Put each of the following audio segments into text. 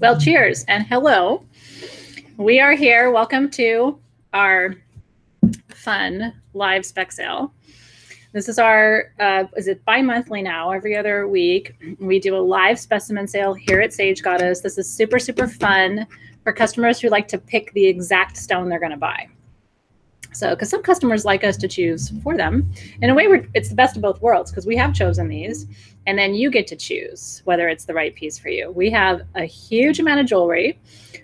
Well, cheers and hello. We are here. Welcome to our fun live spec sale. This is our, is it bi-monthly now? Every other week, we do a live specimen sale here at Sage Goddess. This is super, super fun for customers who like to pick the exact stone they're going to buy. So, because some customers like us to choose for them. In a way, it's the best of both worlds because we have chosen these, and then you get to choose whether it's the right piece for you. We have a huge amount of jewelry.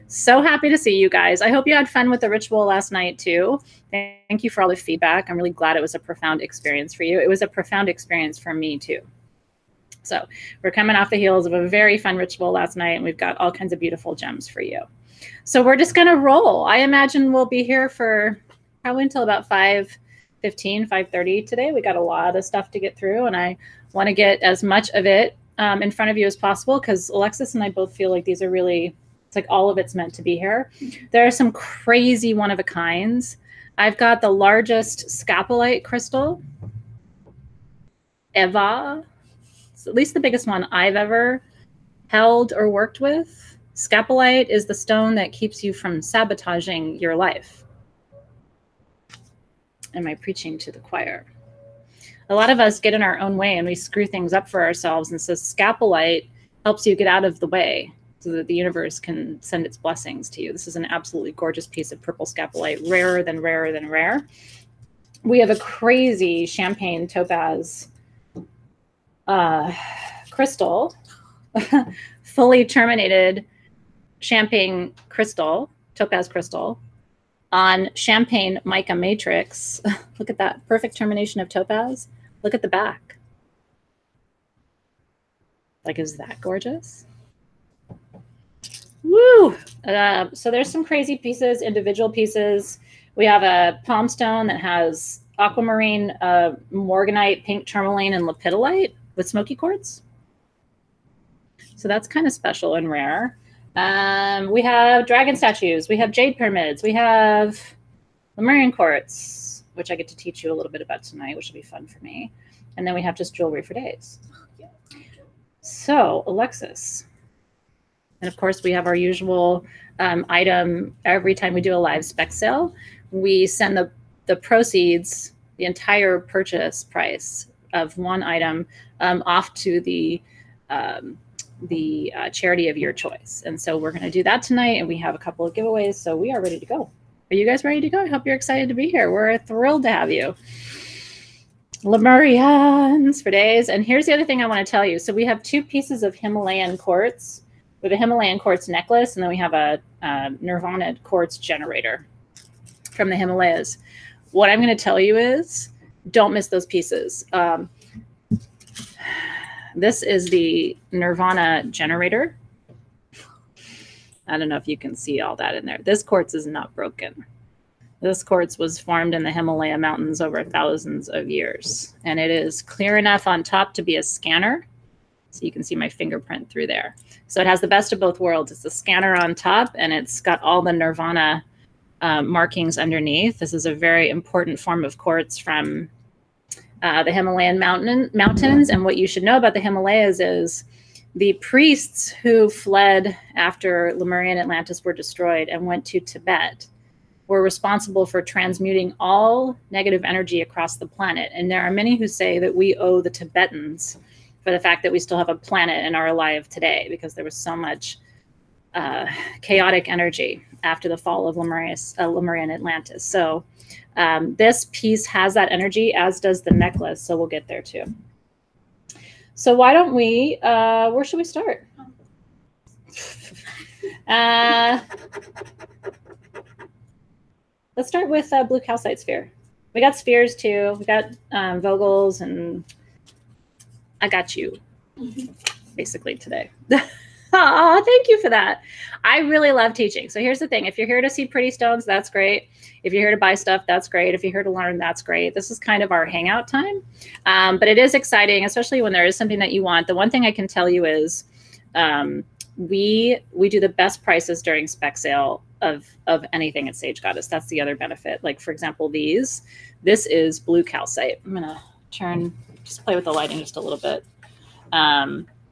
So happy to see you guys. I hope you had fun with the ritual last night, too. Thank you for all the feedback. I'm really glad it was a profound experience for you. It was a profound experience for me, too. So we're coming off the heels of a very fun ritual last night, and we've got all kinds of beautiful gems for you. So we're just going to roll. I imagine we'll be here for probably until about 5:15, 5:30 today. We got a lot of stuff to get through, and I want to get as much of it in front of you as possible because Alexis and I both feel like these are really, it's like all of it's meant to be here. There are some crazy one-of-a-kinds. I've got the largest Scapolite crystal ever. It's at least the biggest one I've ever held or worked with. Scapolite is the stone that keeps you from sabotaging your life. Am I preaching to the choir? A lot of us get in our own way and we screw things up for ourselves. And so Scapolite helps you get out of the way so that the universe can send its blessings to you. This is an absolutely gorgeous piece of purple Scapolite, rarer than rarer than rare. We have a crazy champagne topaz crystal, fully terminated champagne crystal, topaz crystal, on champagne mica matrix. Look at that perfect termination of topaz. Look at the back. Like, is that gorgeous? Woo! So there's some crazy pieces, individual pieces. We have a palm stone that has aquamarine, morganite, pink tourmaline, and lepidolite with smoky quartz. So that's kind of special and rare. We have dragon statues, we have jade pyramids, we have Lemurian quartz, which I get to teach you a little bit about tonight, which will be fun for me. And then we have just jewelry for days. So, Alexis. And of course, we have our usual item every time we do a live spec sale. We send the proceeds, the entire purchase price of one item off to the charity of your choice. And so we're going to do that tonight, and we have a couple of giveaways, so we are ready to go. Are you guys ready to go? I hope you're excited to be here. We're thrilled to have you. Lemurians for days. And here's the other thing I want to tell you. So we have two pieces of Himalayan quartz. We have a Himalayan quartz necklace, and then we have a Nirvanite quartz generator from the Himalayas. What I'm going to tell you is don't miss those pieces. This is the Nirvana generator. I don't know if you can see all that in there. This quartz is not broken. This quartz was formed in the Himalaya mountains over thousands of years. And it is clear enough on top to be a scanner. So you can see my fingerprint through there. So it has the best of both worlds. It's a scanner on top, and it's got all the Nirvana markings underneath. This is a very important form of quartz from the Himalayan mountains. And what you should know about the Himalayas is the priests who fled after Lemurian Atlantis were destroyed and went to Tibet were responsible for transmuting all negative energy across the planet. And there are many who say that we owe the Tibetans for the fact that we still have a planet and are alive today because there was so much chaotic energy after the fall of Lemurian Atlantis. So this piece has that energy, as does the necklace. So we'll get there too. So why don't we, where should we start? Let's start with blue calcite sphere. We got spheres too. We got Vogels, and I got you basically today. Oh, thank you for that. I really love teaching. So here's the thing. If you're here to see pretty stones, that's great. If you're here to buy stuff, that's great. If you're here to learn, that's great. This is kind of our hangout time. But it is exciting, especially when there is something that you want. The one thing I can tell you is we do the best prices during spec sale of anything at Sage Goddess. That's the other benefit. Like, for example, these. This is blue calcite. I'm going to turn, just play with the lighting just a little bit.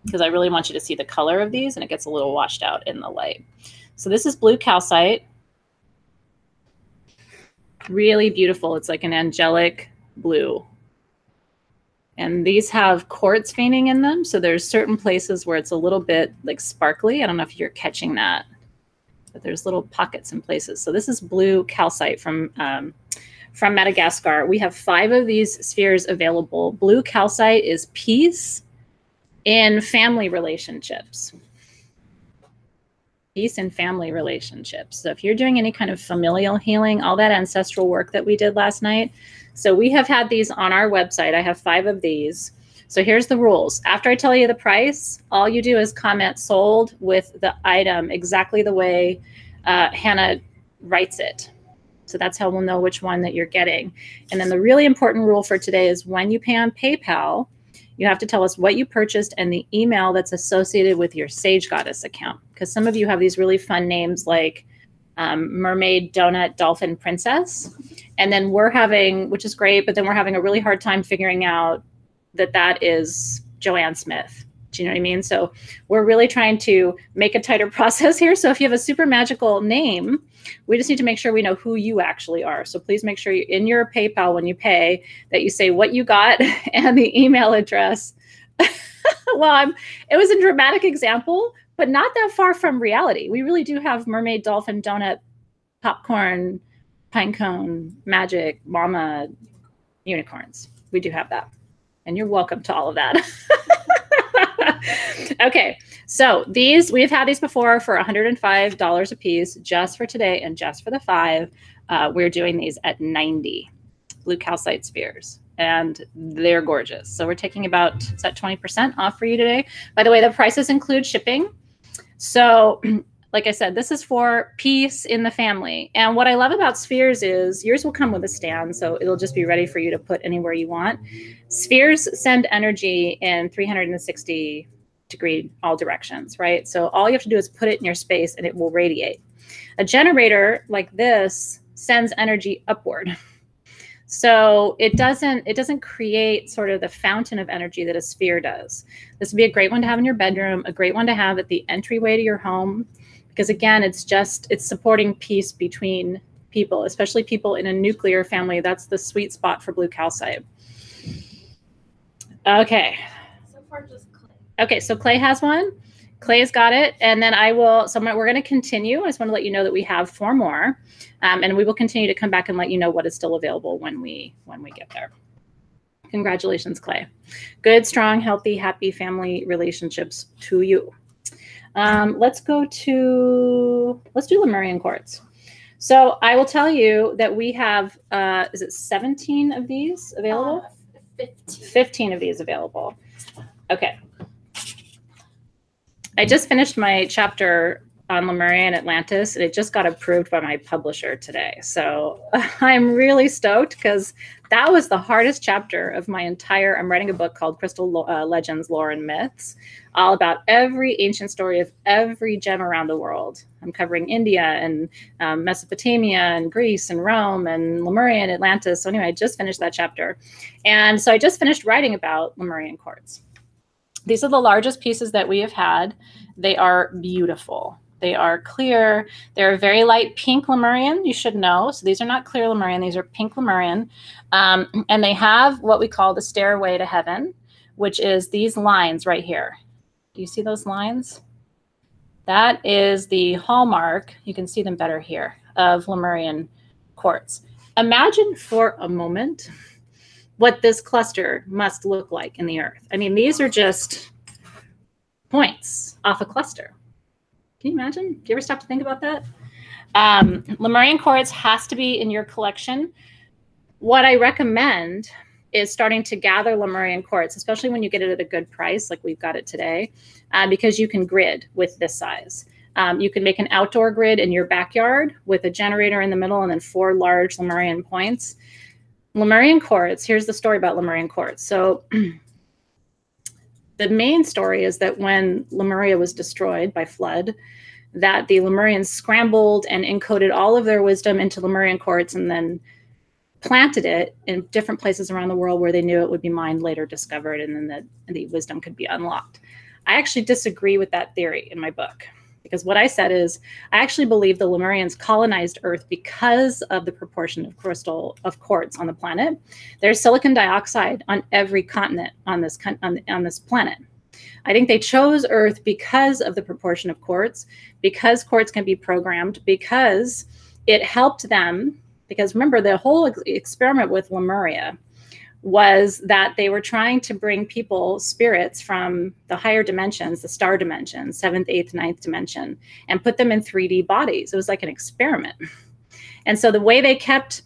because I really want you to see the color of these, and it gets a little washed out in the light. So this is blue calcite. Really beautiful. It's like an angelic blue. And these have quartz veining in them. So there's certain places where it's a little bit like sparkly. I don't know if you're catching that, but there's little pockets in places. So this is blue calcite from Madagascar. We have 5 of these spheres available. Blue calcite is peace in family relationships. Peace in family relationships. So if you're doing any kind of familial healing, all that ancestral work that we did last night. So we have had these on our website. I have 5 of these. So here's the rules. After I tell you the price, all you do is comment sold with the item exactly the way Hannah writes it. So that's how we'll know which one that you're getting. And then the really important rule for today is when you pay on PayPal, you have to tell us what you purchased and the email that's associated with your Sage Goddess account. Because some of you have these really fun names like Mermaid, Donut, Dolphin, Princess. And then we're having, which is great, but then we're having a really hard time figuring out that that is Joanne Smith. Do you know what I mean? So we're really trying to make a tighter process here. So if you have a super magical name, we just need to make sure we know who you actually are. So please make sure you, in your PayPal when you pay, that you say what you got and the email address. Well, it was a dramatic example, but not that far from reality. We really do have mermaid, dolphin, donut, popcorn, pinecone, magic, mama, unicorns. We do have that. And you're welcome to all of that. Okay, so these, we've had these before for $105 a piece just for today and just for the 5. We're doing these at 90 blue calcite spheres, and they're gorgeous. So we're taking about 20% off for you today. By the way, the prices include shipping. So like I said, this is for peace in the family. And what I love about spheres is yours will come with a stand, so it'll just be ready for you to put anywhere you want. Spheres send energy in 360-degree all directions, right? So all you have to do is put it in your space and it will radiate. A generator like this sends energy upward. So it doesn't create sort of the fountain of energy that a sphere does. This would be a great one to have in your bedroom, a great one to have at the entryway to your home. Because again, it's supporting peace between people, especially people in a nuclear family. That's the sweet spot for blue calcite. Okay. So far just clay. Okay, so clay has one. Clay's got it. And then I will, so we're going to continue. I just want to let you know that we have 4 more. And we will continue to come back and let you know what is still available when we get there. Congratulations, Clay. Good, strong, healthy, happy family relationships to you. Let's do Lemurian quartz. So I will tell you that we have, is it 17 of these available? 15 of these available. Okay. I just finished my chapter on Lemurian Atlantis, and it just got approved by my publisher today. So I'm really stoked because that was the hardest chapter of my entire, I'm writing a book called Crystal Legends, Lore and Myths, all about every ancient story of every gem around the world. I'm covering India and Mesopotamia and Greece and Rome and Lemurian Atlantis. So anyway, I just finished that chapter. And so I just finished writing about Lemurian quartz. These are the largest pieces that we have had. They are beautiful. They are clear. They're a very light pink Lemurian, you should know. So these are not clear Lemurian, these are pink Lemurian. And they have what we call the stairway to heaven, which is these lines right here. Do you see those lines? That is the hallmark, you can see them better here, of Lemurian quartz. Imagine for a moment what this cluster must look like in the earth. I mean, these are just points off a cluster. Can you imagine? Do you ever stop to think about that? Lemurian quartz has to be in your collection. What I recommend is starting to gather Lemurian quartz, especially when you get it at a good price, like we've got it today, because you can grid with this size. You can make an outdoor grid in your backyard with a generator in the middle and then 4 large Lemurian points. Lemurian quartz, here's the story about Lemurian quartz. So the main story is that when Lemuria was destroyed by flood, that the Lemurians scrambled and encoded all of their wisdom into Lemurian quartz and then planted it in different places around the world where they knew it would be mined later, discovered, and then the wisdom could be unlocked. I actually disagree with that theory in my book, because what I said is I actually believe the Lemurians colonized Earth because of the proportion of quartz on the planet. There's silicon dioxide on every continent on this planet. I think they chose Earth because of the proportion of quartz, because quartz can be programmed, because it helped them. Because remember, the whole experiment with Lemuria was that they were trying to bring people, spirits from the higher dimensions, the star dimensions, 7th, 8th, 9th dimension, and put them in 3D bodies. It was like an experiment. And so the way they kept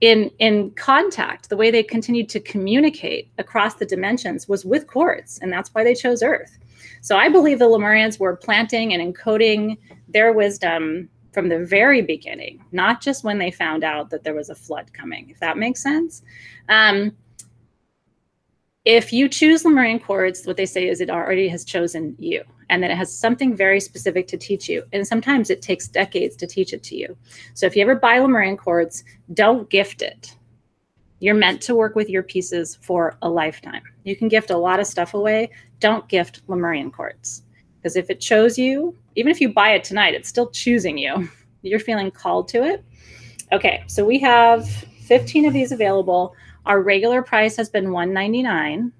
in contact, the way they continued to communicate across the dimensions was with quartz, and that's why they chose Earth. So I believe the Lemurians were planting and encoding their wisdom from the very beginning, not just when they found out that there was a flood coming, if that makes sense. If you choose Lemurian quartz, what they say is it already has chosen you, and that it has something very specific to teach you. And sometimes it takes decades to teach it to you. So if you ever buy Lemurian quartz, don't gift it. You're meant to work with your pieces for a lifetime. You can gift a lot of stuff away. Don't gift Lemurian quartz, because if it chose you, even if you buy it tonight, it's still choosing you. You're feeling called to it. Okay, so we have 15 of these available. Our regular price has been $199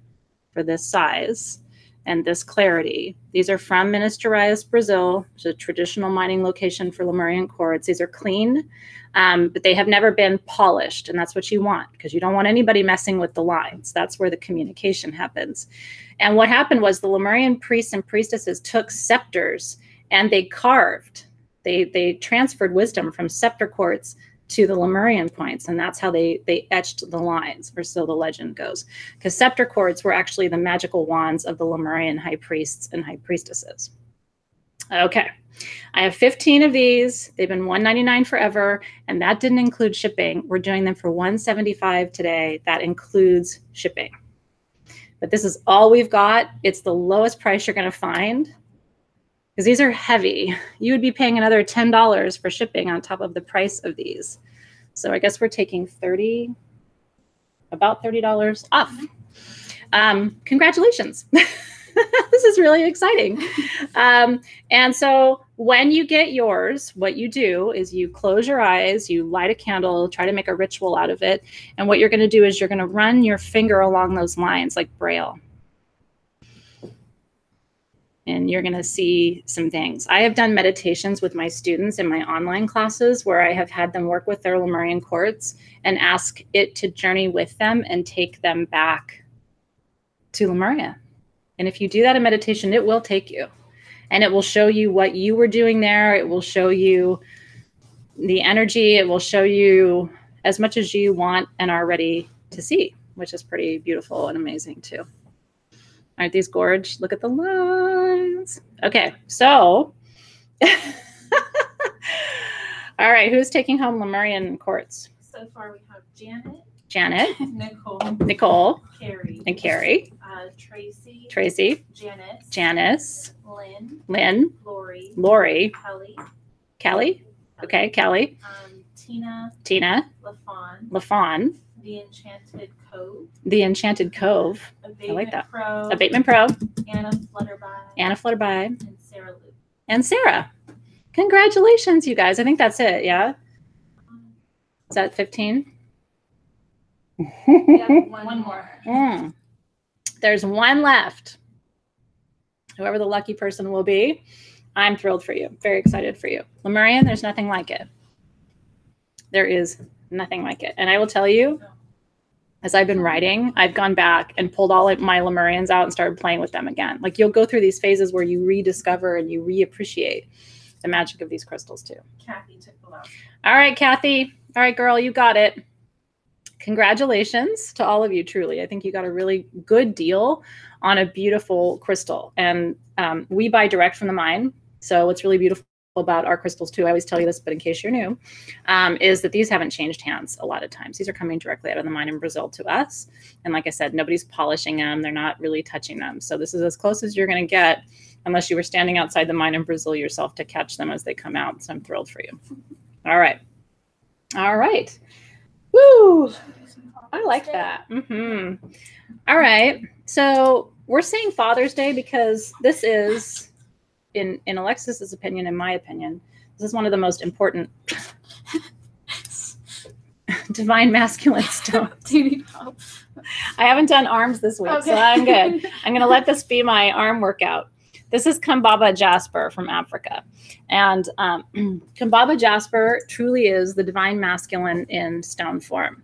for this size and this clarity. These are from Minas Gerais, Brazil, which is a traditional mining location for Lemurian quartz. These are clean, but they have never been polished, and that's what you want, because you don't want anybody messing with the lines. That's where the communication happens. And what happened was the Lemurian priests and priestesses took scepters and they carved, they transferred wisdom from scepter quartz to the Lemurian points, and that's how they etched the lines, or so the legend goes. Because scepter quartz were actually the magical wands of the Lemurian high priests and high priestesses. Okay, I have 15 of these. They've been $199 forever, and that didn't include shipping. We're doing them for $175 today. That includes shipping. But this is all we've got. It's the lowest price you're going to find, because these are heavy. You would be paying another $10 for shipping on top of the price of these. So I guess we're taking about $30 off. Congratulations. This is really exciting. And so when you get yours, what you do is you close your eyes, you light a candle, try to make a ritual out of it. And what you're going to do is you're going to run your finger along those lines like Braille. And you're going to see some things. I have done meditations with my students in my online classes where I have had them work with their Lemurian quartz and ask it to journey with them and take them back to Lemuria. And if you do that in meditation, it will take you. And it will show you what you were doing there. It will show you the energy. It will show you as much as you want and are ready to see, which is pretty beautiful and amazing too. Aren't these gorgeous? Look at the lines. Okay, so, all right, who's taking home Lemurian quartz? So far we have Janet, Nicole, Carrie, Tracy, Janice, Lynn, Lori, Kelly, okay, Kelly, Tina, LaFon, The Enchanted Cove. Abatement, I like that. Abatement Pro. Anna Flutterby. And Sarah Luke. Congratulations, you guys. I think that's it, yeah? Is that 15? Yeah, one more. Mm. There's one left. Whoever the lucky person will be, I'm thrilled for you. Very excited for you. Lemurian, there's nothing like it. There is nothing like it. And I will tell you, as I've been writing, I've gone back and pulled all my Lemurians out and started playing with them again. Like, you'll go through these phases where you rediscover and you reappreciate the magic of these crystals too. Kathy took the last. All right, Kathy. All right, girl, you got it. Congratulations to all of you, truly. I think you got a really good deal on a beautiful crystal. And we buy direct from the mine. So what's really beautiful about our crystals too, I always tell you this, but in case you're new, is that these haven't changed hands a lot of times. These are coming directly out of the mine in Brazil to us. And like I said, nobody's polishing them. They're not really touching them. So this is as close as you're going to get, unless you were standing outside the mine in Brazil yourself to catch them as they come out. So I'm thrilled for you. All right. All right. Woo. I like that. Mm-hmm. All right. So We're saying Father's Day because this is, in Alexis's opinion, in my opinion, this is one of the most important divine masculine stones. Do you need help? I haven't done arms this week, okay. So I'm good. I'm going to let this be my arm workout. This is Kambaba jasper from Africa. And Kambaba jasper truly is the divine masculine in stone form.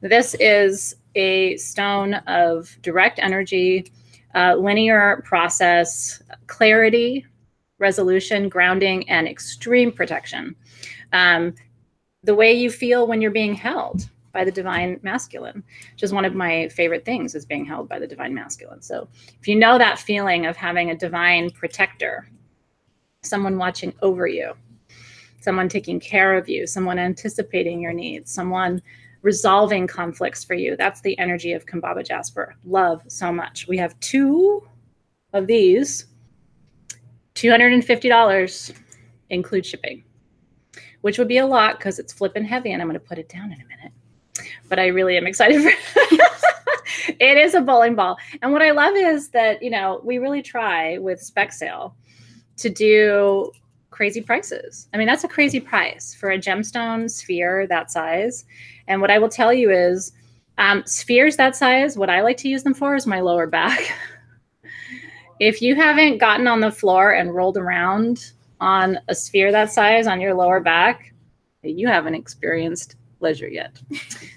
This is a stone of direct energy, linear process, clarity, resolution, grounding, and extreme protection. The way you feel when you're being held by the divine masculine, which is one of my favorite things, is being held by the divine masculine. So if you know that feeling of having a divine protector, someone watching over you, someone taking care of you, someone anticipating your needs, someone resolving conflicts for you, that's the energy of Kambaba jasper. Love so much. We have two of these. $250 include shipping, which would be a lot because it's flipping heavy, and I'm going to put it down in a minute. But I really am excited for it. It is a bowling ball. And what I love is that, you know, we really try with spec sale to do crazy prices. I mean, that's a crazy price for a gemstone sphere that size. And what I will tell you is spheres that size, what I like to use them for is my lower back. If you haven't gotten on the floor and rolled around on a sphere that size on your lower back, you haven't experienced pleasure yet.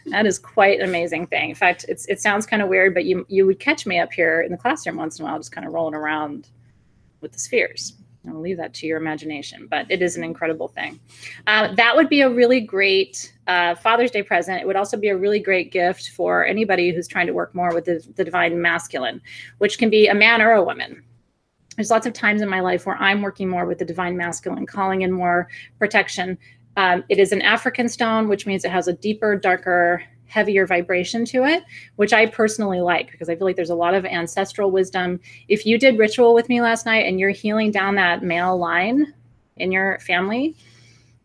That is quite an amazing thing. In fact, it sounds kind of weird, but you would catch me up here in the classroom once in a while just kind of rolling around with the spheres. I'll leave that to your imagination, but it is an incredible thing. That would be a really great Father's Day present. It would also be a really great gift for anybody who's trying to work more with the divine masculine, which can be a man or a woman. There's lots of times in my life where I'm working more with the divine masculine, calling in more protection. It is an African stone, which means it has a deeper, darker, heavier vibration to it, which I personally like because I feel like there's a lot of ancestral wisdom. If you did ritual with me last night and you're healing down that male line in your family,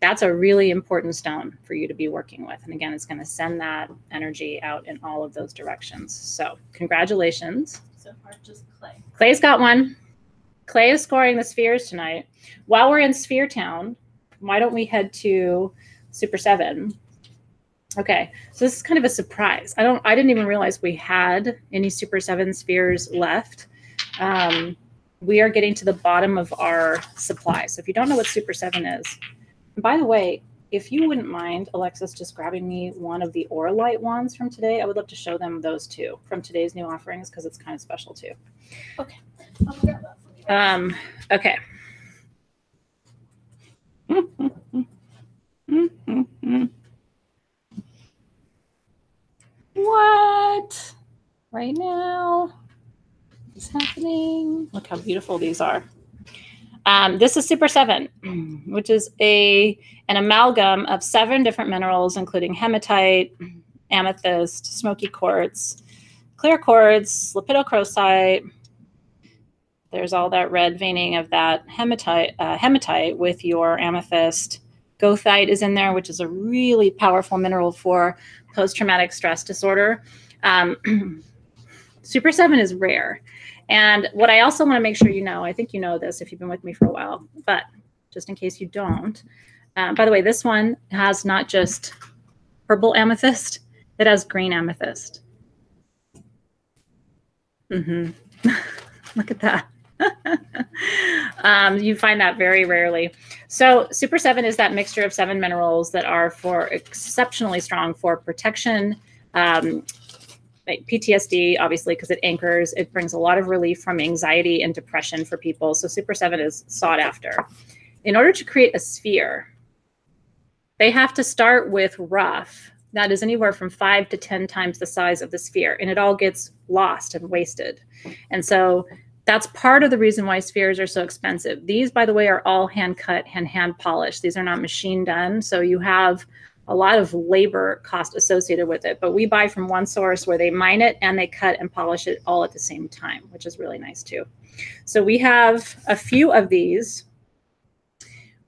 that's a really important stone for you to be working with. And again, it's going to send that energy out in all of those directions. So congratulations. So far, just Clay. Clay's got one. Clay is scoring the spheres tonight. While we're in Sphere Town, why don't we head to Super 7? Okay, so this is kind of a surprise. I didn't even realize we had any Super 7 spheres left. We are getting to the bottom of our supply. So if you don't know what Super 7 is, and by the way, if you wouldn't mind, Alexis, just grabbing me one of the Auralite ones from today, I would love to show them those two from today's new offerings because it's kind of special too. Okay. I'll grab that for you. Okay. What right now is happening? Look how beautiful these are. This is Super 7, which is an amalgam of 7 different minerals, including hematite, amethyst, smoky quartz, clear quartz, lepidocrosite. There's all that red veining of that hematite with your amethyst. Gothite is in there, which is a really powerful mineral for post-traumatic stress disorder. Super 7 is rare. And what I also want to make sure you know, I think you know this if you've been with me for a while, but just in case you don't. By the way, this one has not just purple amethyst, it has green amethyst. Look at that. You find that very rarely. So Super 7 is that mixture of 7 minerals that are exceptionally strong for protection, like PTSD, obviously, because it anchors. It brings a lot of relief from anxiety and depression for people. So Super 7 is sought after. In order to create a sphere, they have to start with rough. That is anywhere from 5 to 10 times the size of the sphere, and it all gets lost and wasted. And so that's part of the reason why spheres are so expensive. These, by the way, are all hand cut and hand polished. These are not machine done. So you have a lot of labor cost associated with it. But we buy from one source where they mine it and they cut and polish it all at the same time, which is really nice too. So we have a few of these.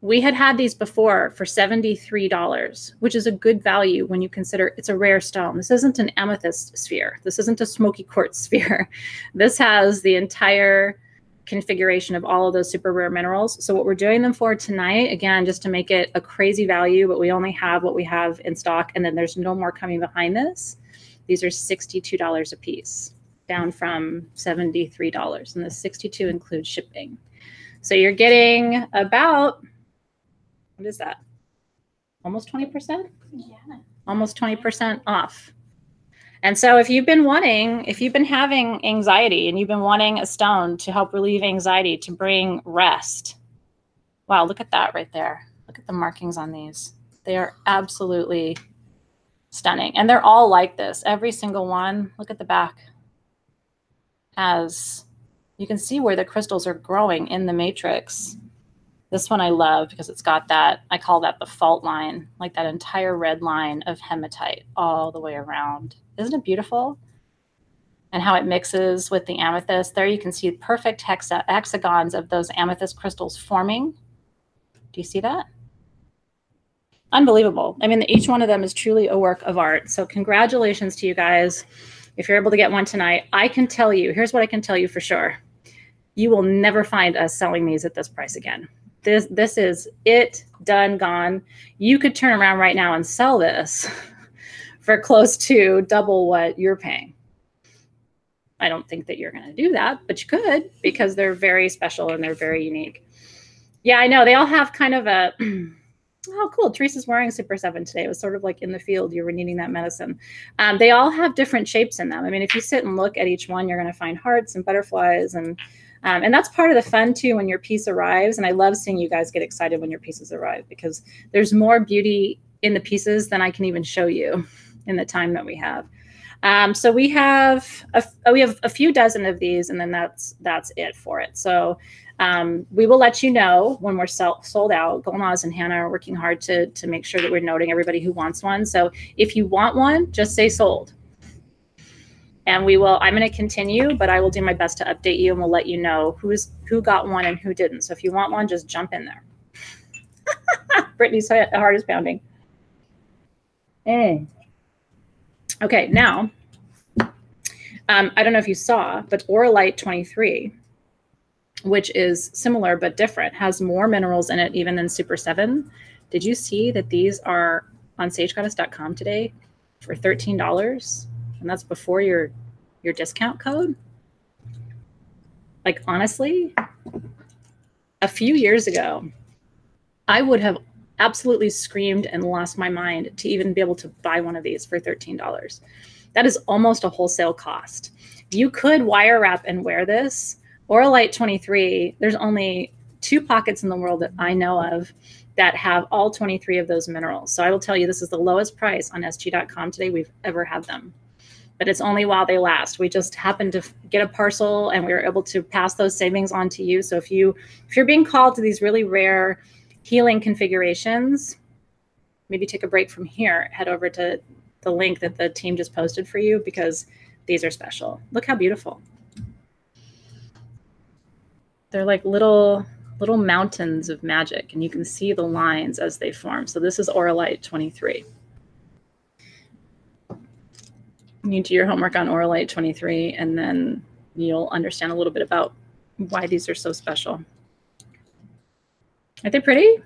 We had had these before for $73, which is a good value when you consider it's a rare stone. This isn't an amethyst sphere. This isn't a smoky quartz sphere. This has the entire configuration of all of those super rare minerals. So what we're doing them for tonight, again, just to make it a crazy value, but we only have what we have in stock, and then there's no more coming behind this. These are $62 a piece, down from $73, and the $62 includes shipping. So you're getting about, what is that? Almost 20%? Yeah. Almost 20% off. And so if you've been wanting, if you've been having anxiety and you've been wanting a stone to help relieve anxiety, to bring rest. Wow, look at that right there. Look at the markings on these. They are absolutely stunning. And they're all like this. Every single one, look at the back. As you can see where the crystals are growing in the matrix. This one I love because it's got that, I call that the fault line, like that entire red line of hematite all the way around. Isn't it beautiful? And how it mixes with the amethyst. There you can see perfect hexagons of those amethyst crystals forming. Do you see that? Unbelievable. I mean, each one of them is truly a work of art. So congratulations to you guys. If you're able to get one tonight, I can tell you, here's what I can tell you for sure. You will never find us selling these at this price again. This is it, done, gone. You could turn around right now and sell this for close to double what you're paying. I don't think that you're going to do that, but you could, because they're very special and they're very unique. Yeah, I know. They all have kind of a, oh, cool. Teresa's wearing Super 7 today. It was sort of like in the field, you were needing that medicine. They all have different shapes in them. I mean, if you sit and look at each one, you're going to find hearts and butterflies, and that's part of the fun too when your piece arrives. And I love seeing you guys get excited when your pieces arrive, because there's more beauty in the pieces than I can even show you in the time that we have. So we have a few dozen of these, and then that's it for it. So we will let you know when we're sold out. Golnaz and Hannah are working hard to make sure that we're noting everybody who wants one. So if you want one, just say sold. And we will, I'm going to continue, but I will do my best to update you, and we'll let you know who got one and who didn't. So if you want one, just jump in there. Brittany's heart is pounding. Mm. Okay, now, I don't know if you saw, but Auralite 23, which is similar but different, has more minerals in it even than Super 7. Did you see that these are on sagegoddess.com today for $13? And that's before your discount code. Like, honestly, a few years ago, I would have absolutely screamed and lost my mind to even be able to buy one of these for $13. That is almost a wholesale cost. You could wire wrap and wear this. Auralite 23, there's only 2 pockets in the world that I know of that have all 23 of those minerals. So I will tell you, this is the lowest price on SG.com today we've ever had them. But it's only while they last. We just happened to get a parcel, and we were able to pass those savings on to you. So if you're being called to these really rare healing configurations, maybe take a break from here, head over to the link that the team just posted for you, because these are special. Look how beautiful. They're like little mountains of magic, and you can see the lines as they form. So this is Auralite 23. You do your homework on Auralite 23, and then you'll understand a little bit about why these are so special. Aren't they pretty?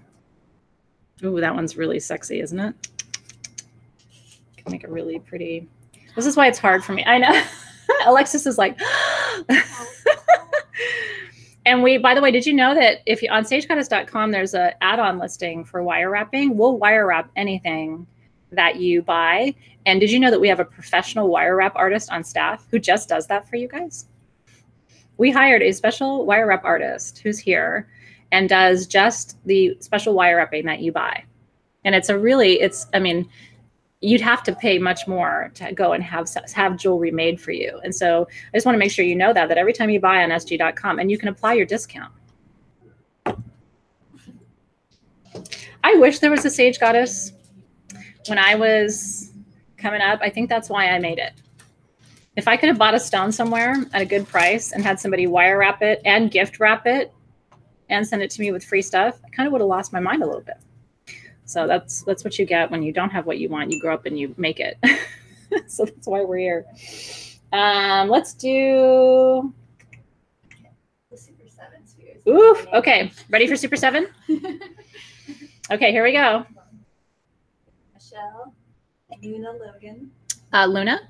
Ooh, that one's really sexy, isn't it? Can make a really pretty. This is why it's hard for me. I know. Alexis is like. And we, by the way, did you know that if you on sagegoddess.com, there's an add-on listing for wire wrapping. We'll wire wrap anything that you buy. And did you know that we have a professional wire wrap artist on staff who just does that for you guys? We hired a special wire wrap artist who's here and does just the special wire wrapping that you buy. And it's a really, it's, I mean, you'd have to pay much more to go and have jewelry made for you. And so I just want to make sure you know that every time you buy on SG.com, and you can apply your discount. I wish there was a Sage Goddess when I was coming up. I think that's why I made it. If I could have bought a stone somewhere at a good price and had somebody wire wrap it and gift wrap it and send it to me with free stuff, I kind of would have lost my mind a little bit. So that's what you get when you don't have what you want. You grow up and you make it. So that's why we're here. Let's do the Super 7. Oof. Okay. Ready for Super 7? Okay. Here we go. Michelle, Luna, Logan. Luna.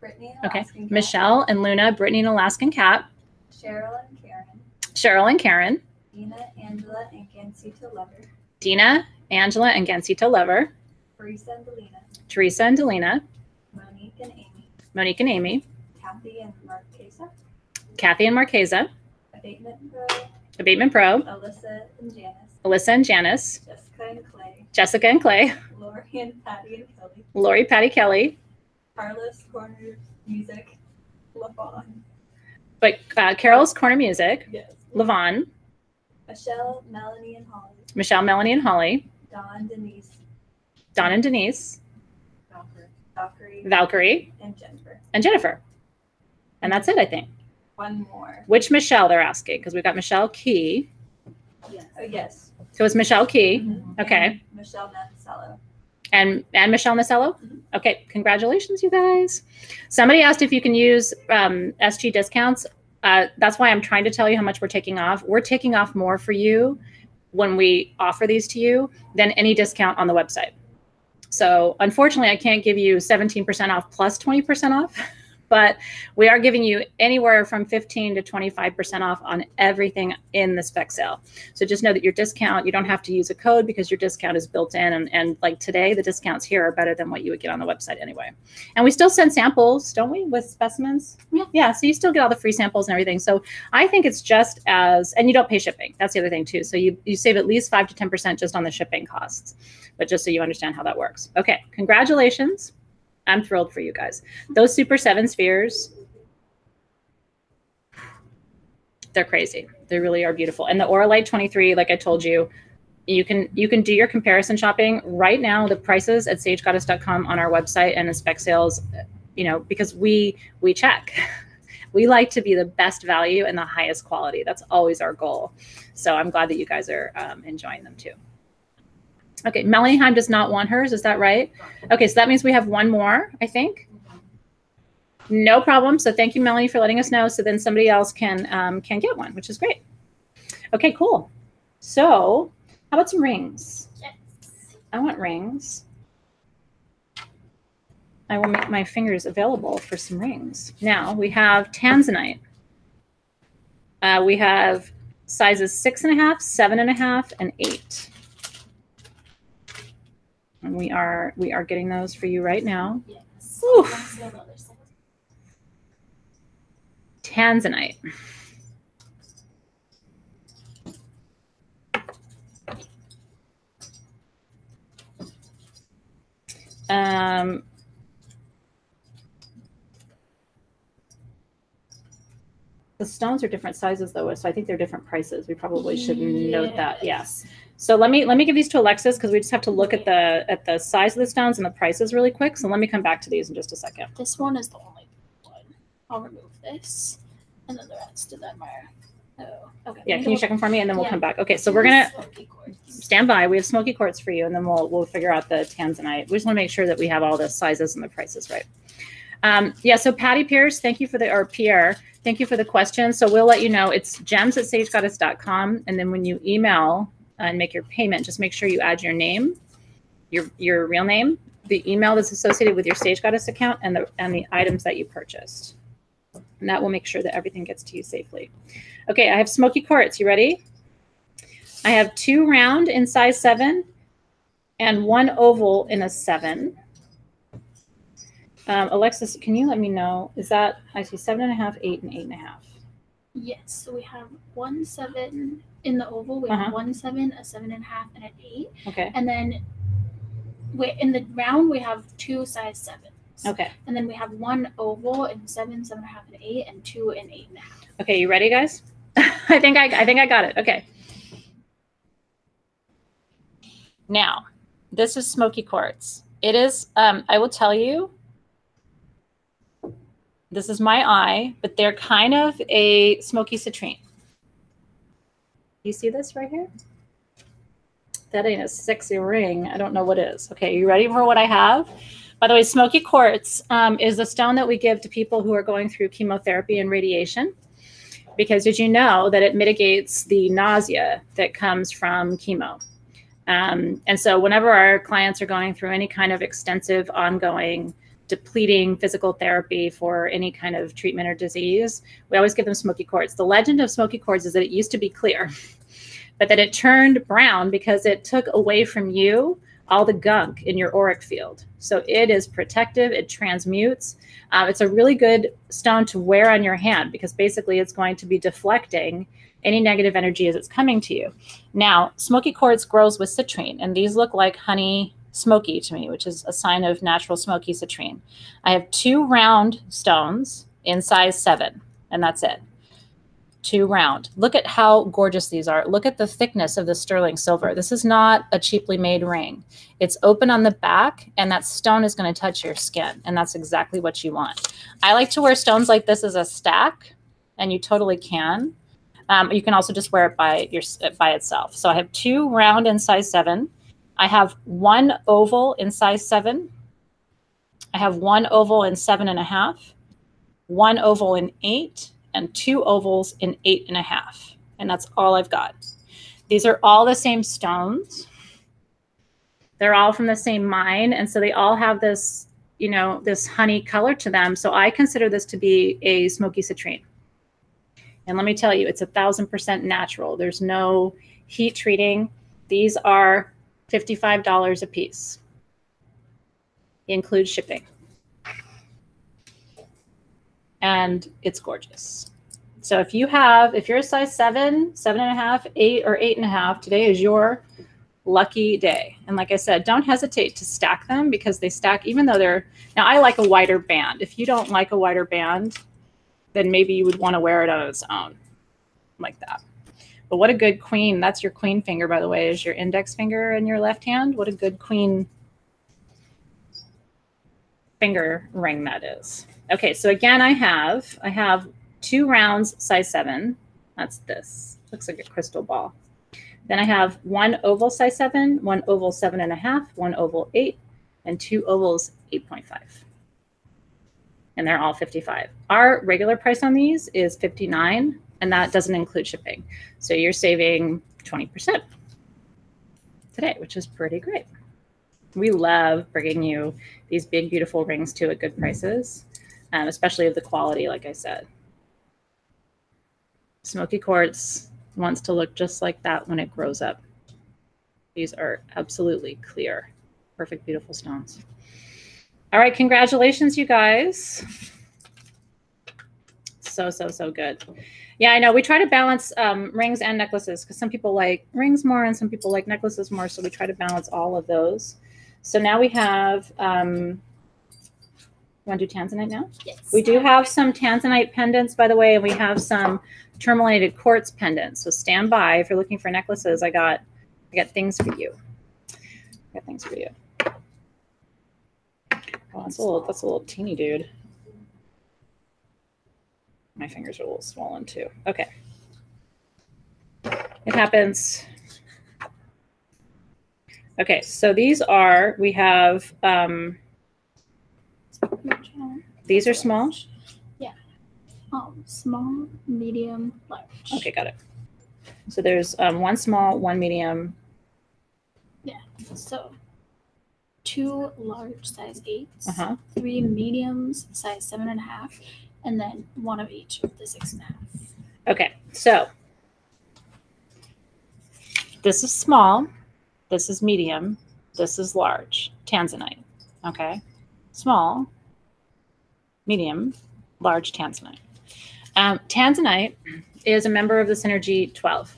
Brittany. Okay. Cat. Michelle and Luna, Brittany and Alaskan Cat. Cheryl and Karen. Cheryl and Karen. Dina, Angela, and Gansito Lover. Dina, Angela, and Gansito Lover. Teresa and Delina. Teresa and Delina. Monique and Amy. Monique and Amy. Kathy and Marquesa. Kathy and Marquesa. Abatement Pro. Abatement Pro. Alyssa and Janice. Alyssa and Janice. Jessica and Clay. Jessica and Clay. Lori and Patty and Kelly. Lori, Patty, Kelly. Carlos Corner Music. LaVon. But Carol's Corner Music. Yes. LaVon. Michelle, Melanie, and Holly. Michelle, Melanie, and Holly. Dawn, Denise. Dawn and Denise. Valkyrie. Valkyrie. And Jennifer. And Jennifer. And that's it, I think. One more. Which Michelle they're asking? Because we've got Michelle Key. Yes. Oh, yes. So it's Michelle Key. Mm-hmm. Okay. And Michelle Nacello. And Michelle Nacello? Mm-hmm. Okay. Congratulations, you guys. Somebody asked if you can use SG discounts. That's why I'm trying to tell you how much we're taking off. We're taking off more for you when we offer these to you than any discount on the website. So unfortunately, I can't give you 17% off plus 20% off, but we are giving you anywhere from 15 to 25% off on everything in the spec sale. So just know that your discount, you don't have to use a code because your discount is built in. And like today, the discounts here are better than what you would get on the website anyway. And we still send samples, don't we, with specimens? Yeah. Yeah, so you still get all the free samples and everything. So I think it's just as, and you don't pay shipping. That's the other thing too. So you save at least 5 to 10% just on the shipping costs, but just so you understand how that works. Okay, congratulations. I'm thrilled for you guys. Those Super 7 spheres, they're crazy. They really are beautiful. And the Auralite 23, like I told you, you can do your comparison shopping right now. The prices at sagegoddess.com on our website and in spec sales, you know, because we check. We like to be the best value and the highest quality. That's always our goal. So I'm glad that you guys are enjoying them too. Okay, Melanie Heim does not want hers. Is that right? Okay, so that means we have one more, I think. No problem. So thank you, Melanie, for letting us know. So then somebody else can get one, which is great. Okay, cool. So how about some rings? Yes. I want rings. I will make my fingers available for some rings. Now we have Tanzanite. We have sizes 6.5, 7.5, and 8. And we are getting those for you right now. Yes. Oof. Tanzanite. The stones are different sizes though, so I think they're different prices. We probably should note that. Yes. So let me give these to Alexis because we just have to look at the size of the stones and the prices really quick. So let me come back to these in just a second. This one is the only one. I'll remove this, and then the rest of them are. Oh, okay. Yeah, can you check them for me, and then we'll come back. Okay, so we're gonna stand by. We have smoky quartz for you, and then we'll figure out the Tanzanite. We just want to make sure that we have all the sizes and the prices right. Yeah. So Patty Pierce, thank you for the, or Pierre, thank you for the question. So we'll let you know. It's gems@sagegoddess.com, and then when you email and make your payment, just make sure you add your name, your real name, the email that's associated with your Sage Goddess account, and the items that you purchased. And that will make sure that everything gets to you safely. Okay, I have smoky quartz. You ready? I have 2 round in size 7 and 1 oval in a 7. Alexis, can you let me know? Is that, I see 7.5, 8, and 8.5. Yes, so we have 1 7 in the oval. We have 1 7, a 7.5, and an 8. Okay. And then in the round we have 2 size 7s. Okay. And then we have 1 oval in 7, 7.5, and 8, and 2 in 8.5. Okay, you ready, guys? I think I got it. Okay. Now, this is smoky quartz. It is. I will tell you. This is my eye, but they're kind of a smoky citrine. You see this right here? That ain't a sexy ring. I don't know what is. Okay, you ready for what I have? By the way, smoky quartz is the stone that we give to people who are going through chemotherapy and radiation, because did you know that it mitigates the nausea that comes from chemo? And so whenever our clients are going through any kind of extensive, ongoing, depleting physical therapy for any kind of treatment or disease, we always give them smoky quartz. The legend of smoky quartz is that it used to be clear, but that it turned brown because it took away from you all the gunk in your auric field. So it is protective, it transmutes. It's a really good stone to wear on your hand because basically it's going to be deflecting any negative energy as it's coming to you. Now, smoky quartz grows with citrine, and these look like honey smoky to me, which is a sign of natural smoky citrine. I have two round stones in size 7, and that's it. Two round. Look at how gorgeous these are. Look at the thickness of the sterling silver. This is not a cheaply made ring. It's open on the back, and that stone is going to touch your skin, and that's exactly what you want. I like to wear stones like this as a stack, and you totally can. You can also just wear it by itself. So I have two round in size 7. I have one oval in size 7. I have one oval in 7.5, one oval in 8, and two ovals in 8.5. And that's all I've got. These are all the same stones. They're all from the same mine. And so they all have this, you know, this honey color to them. So I consider this to be a smoky citrine. And let me tell you, it's 1,000% natural. There's no heat treating. These are $55 a piece. It includes shipping. And it's gorgeous. So if you have, if you're a size 7, 7.5, 8, or 8.5, today is your lucky day. And like I said, don't hesitate to stack them because they stack, even though they're, now I like a wider band. If you don't like a wider band, then maybe you would want to wear it on its own like that. But what a good queen, that's your queen finger, by the way, is your index finger in your left hand. What a good queen finger ring that is. Okay, so again, I have two rounds, size 7. That's this. Looks like a crystal ball. Then I have one oval, size 7, one oval, 7.5, one oval, 8, and two ovals, 8.5. And they're all 55. Our regular price on these is $59, and that doesn't include shipping. So you're saving 20% today, which is pretty great. We love bringing you these big, beautiful rings too at good prices. Especially of the quality, like I said. Smoky quartz wants to look just like that when it grows up. These are absolutely clear, perfect, beautiful stones. All right, congratulations, you guys. So, so, so good. Yeah, I know. We try to balance rings and necklaces because some people like rings more and some people like necklaces more, so we try to balance all of those. So now we have... You want to do Tanzanite now? Yes. We do have some Tanzanite pendants, by the way, and we have some Tourmalinated quartz pendants. So stand by if you're looking for necklaces. I got things for you. I got things for you. Oh, that's a little teeny dude. My fingers are a little swollen too. Okay. It happens. Okay, so these are, we have these are small? Yeah. Small, medium, large. Okay, got it. So there's one small, one medium. Yeah. So two large, size 8s, three mediums, size 7.5, and then one of each of the 6.5. Okay, so this is small, this is medium, this is large, Tanzanite. Okay, small, medium, large Tanzanite. Tanzanite is a member of the Synergy 12.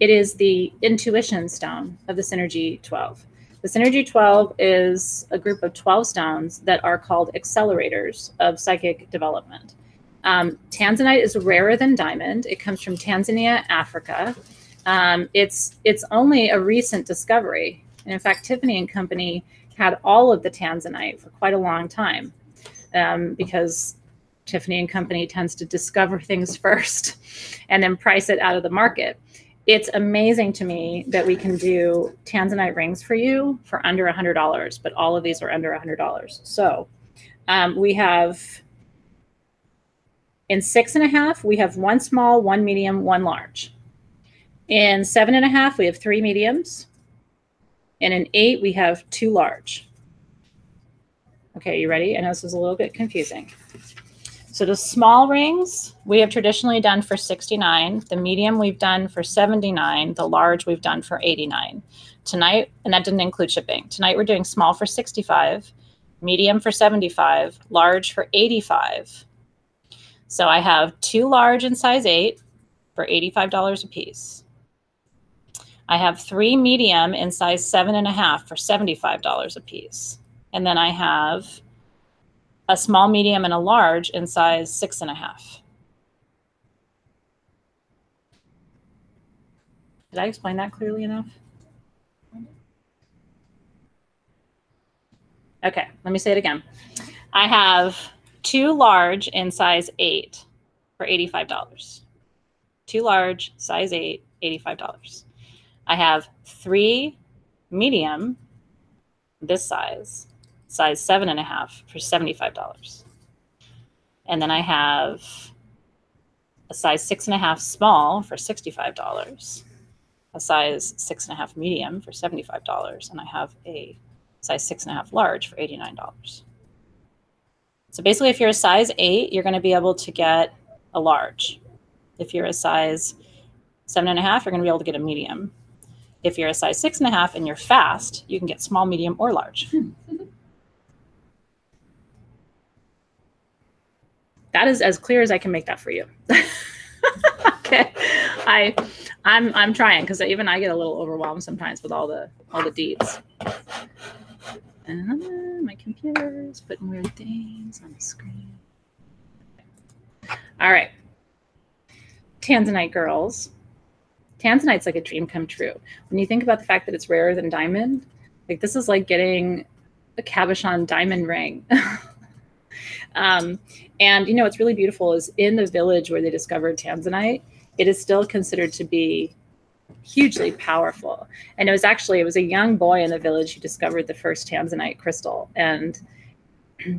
It is the intuition stone of the Synergy 12. The Synergy 12 is a group of 12 stones that are called accelerators of psychic development. Tanzanite is rarer than diamond. It comes from Tanzania, Africa. It's only a recent discovery. And in fact, Tiffany & Company had all of the Tanzanite for quite a long time. Because Tiffany & Company tends to discover things first and then price it out of the market. It's amazing to me that we can do Tanzanite rings for you for under $100, but all of these are under $100. So we have in 6.5, we have 1 small, 1 medium, 1 large. In 7.5, we have 3 mediums. And in 8, we have 2 large. Okay, you ready? I know this is a little bit confusing. So the small rings we have traditionally done for $69, the medium we've done for $79, the large we've done for $89. Tonight, and that didn't include shipping, tonight we're doing small for $65, medium for $75, large for $85. So I have 2 large in size 8 for $85 a piece. I have 3 medium in size 7.5 for $75 a piece. And then I have a small, medium, and a large in size 6.5. Did I explain that clearly enough? Okay, let me say it again. I have 2 large in size 8 for $85. 2 large, size 8, $85. I have 3 medium, this size 7.5 for $75. And then I have a size 6.5 small for $65, a size 6.5 medium for $75, and I have a size 6.5 large for $89. So basically, if you're a size 8, you're going to be able to get a large. If you're a size 7.5, you're going to be able to get a medium. If you're a size 6.5 and you're fast, you can get small, medium, or large. That is as clear as I can make that for you. Okay, I'm trying, because even I get a little overwhelmed sometimes with all the deeds. And my computer is putting weird things on the screen. All right, Tanzanite girls. Tanzanite's like a dream come true. When you think about the fact that it's rarer than diamond, like this is like getting a cabochon diamond ring. And you know what's really beautiful is in the village where they discovered Tanzanite, it is still considered to be hugely powerful. And it was a young boy in the village who discovered the first Tanzanite crystal. And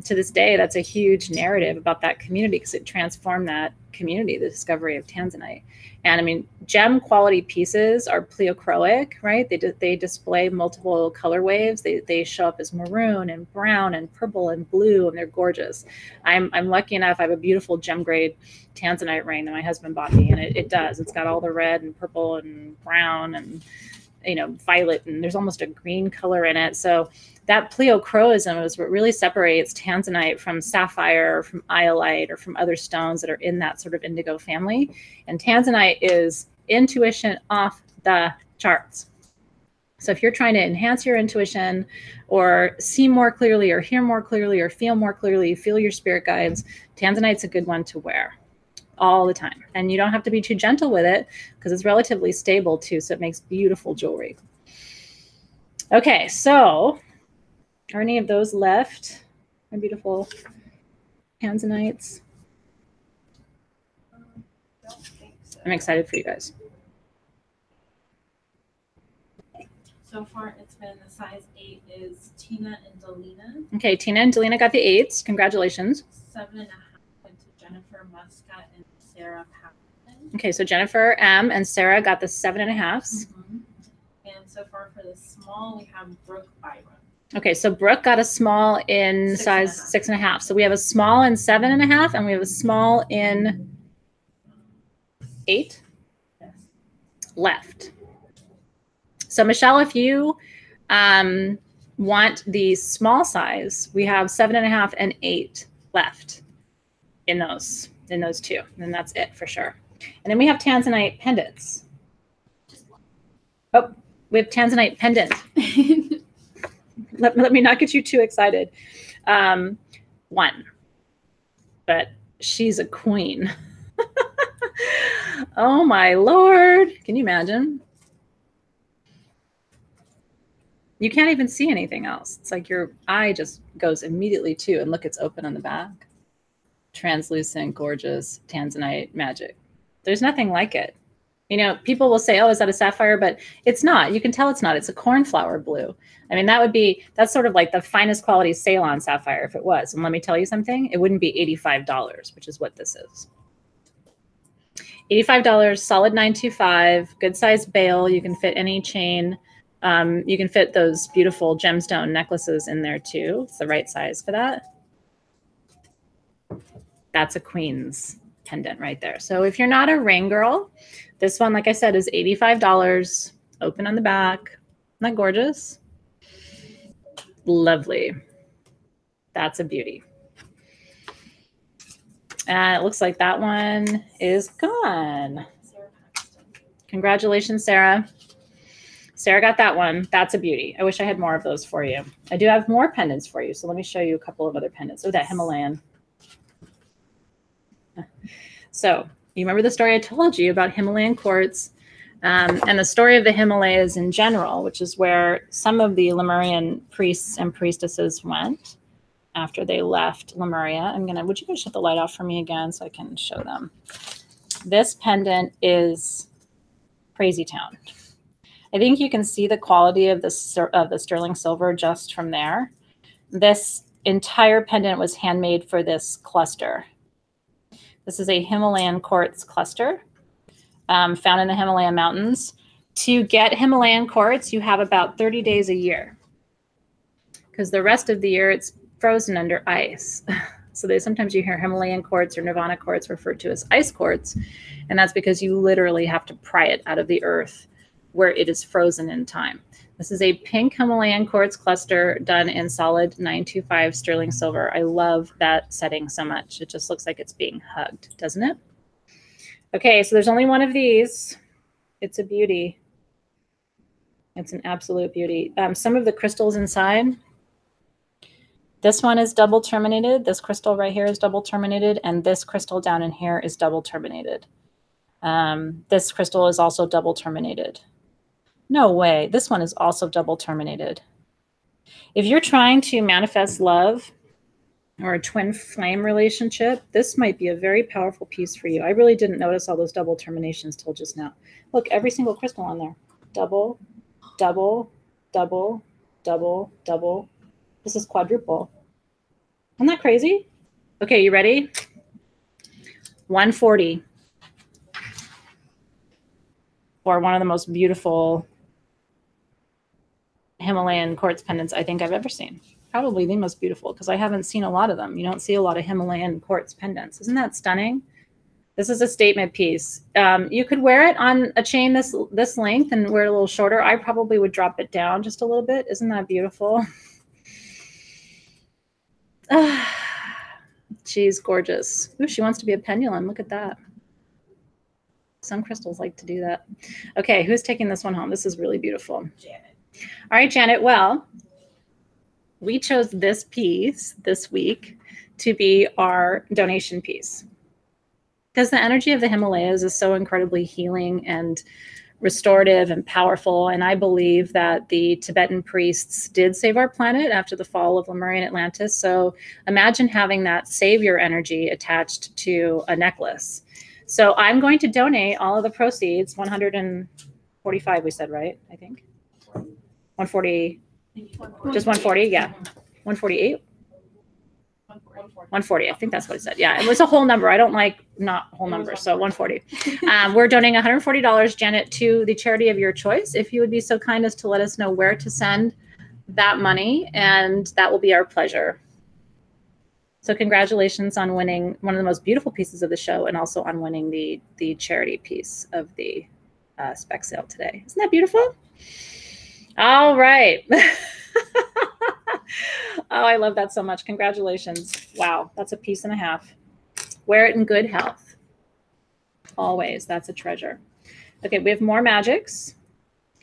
to this day, that's a huge narrative about that community because it transformed that community, the discovery of Tanzanite. And I mean, gem quality pieces are pleochroic, right? They display multiple color waves. They show up as maroon and brown and purple and blue, and they're gorgeous. I'm lucky enough, I have a beautiful gem grade Tanzanite ring that my husband bought me, and it's got all the red and purple and brown and, you know, violet, and there's almost a green color in it. So that pleochroism is what really separates Tanzanite from sapphire, or from iolite, or from other stones that are in that sort of indigo family. And Tanzanite is intuition off the charts. So if you're trying to enhance your intuition or see more clearly or hear more clearly or feel more clearly, feel your spirit guides, Tanzanite's a good one to wear all the time. And you don't have to be too gentle with it because it's relatively stable too, so it makes beautiful jewelry. Okay, so are any of those left? My beautiful Tanzanites. Don't think so. I'm excited for you guys. So far, it's been the size 8 is Tina and Delina. Okay, Tina and Delina got the 8s. Congratulations. 7.5 went to Jennifer Muscat and Sarah Patterson. Okay, so Jennifer M. and Sarah got the 7.5s. Mm-hmm. And so far for the small, we have Brooke Byron. Okay, so Brooke got a small in size 6.5. So we have a small in 7.5, and we have a small in 8 left. So Michelle, if you want the small size, we have 7.5 and 8 left in those 2, and that's it for sure. And then we have Tanzanite pendants. Oh, we have Tanzanite pendant. Let me not get you too excited. 1, but she's a queen. Oh my Lord. Can you imagine? You can't even see anything else. It's like your eye just goes immediately to, and look, it's open on the back. Translucent, gorgeous Tanzanite magic. There's nothing like it. You know, people will say, oh, is that a sapphire? But it's not. You can tell it's not. It's a cornflower blue. I mean, that would be, that's sort of like the finest quality Ceylon sapphire if it was. And let me tell you something, it wouldn't be $85, which is what this is. $85, solid 925, good sized bale. You can fit any chain. You can fit those beautiful gemstone necklaces in there too. It's the right size for that. That's a queen's pendant right there. So if you're not a ring girl, this one, like I said, is $85, open on the back. Isn't that gorgeous? Lovely. That's a beauty. It looks like that one is gone. Congratulations, Sarah. Sarah got that one. That's a beauty. I wish I had more of those for you. I do have more pendants for you. So let me show you a couple of other pendants. Oh, that Himalayan. So you remember the story I told you about Himalayan quartz and the story of the Himalayas in general, which is where some of the Lemurian priests and priestesses went after they left Lemuria. Would you guys shut the light off for me again so I can show them? This pendant is Crazy Town. I think you can see the quality of the sterling silver just from there. This entire pendant was handmade for this cluster. This is a Himalayan quartz cluster found in the Himalayan mountains. To get Himalayan quartz, you have about 30 days a year, because the rest of the year it's frozen under ice. So sometimes you hear Himalayan quartz or Nirvana quartz referred to as ice quartz, and that's because you literally have to pry it out of the earth where it is frozen in time. This is a pink Himalayan quartz cluster done in solid 925 sterling silver. I love that setting so much. It just looks like it's being hugged, doesn't it? Okay, so there's only one of these. It's a beauty. It's an absolute beauty. Some of the crystals inside, this one is double terminated. This crystal right here is double terminated, and this crystal down in here is double terminated. This crystal is also double terminated. No way. This one is also double terminated. If you're trying to manifest love or a twin flame relationship, this might be a very powerful piece for you. I really didn't notice all those double terminations till just now. Look, every single crystal on there. Double, double, double, double, double. This is quadruple. Isn't that crazy? Okay, you ready? 140 for one of the most beautiful Himalayan quartz pendants I think I've ever seen. Probably the most beautiful, because I haven't seen a lot of them. You don't see a lot of Himalayan quartz pendants. Isn't that stunning? This is a statement piece. You could wear it on a chain this length and wear it a little shorter. I probably would drop it down just a little bit. Isn't that beautiful? She's gorgeous. Ooh, she wants to be a pendulum. Look at that. Some crystals like to do that. Okay, who's taking this one home? This is really beautiful. Janet. All right, Janet. Well, we chose this piece this week to be our donation piece, because the energy of the Himalayas is so incredibly healing and restorative and powerful. And I believe that the Tibetan priests did save our planet after the fall of Lemurian Atlantis. So imagine having that savior energy attached to a necklace. So I'm going to donate all of the proceeds, 145 we said, right? I think 140, just 140. Yeah. 148. 140. I think that's what it said. Yeah. It was a whole number. I don't like not whole numbers. So 140. We're donating $140, Janet, to the charity of your choice. If you would be so kind as to let us know where to send that money, and that will be our pleasure. So congratulations on winning one of the most beautiful pieces of the show, and also on winning the charity piece of the spec sale today. Isn't that beautiful? All right. Oh, I love that so much. Congratulations. Wow. That's a piece and a half. Wear it in good health. Always. That's a treasure. Okay. We have more magics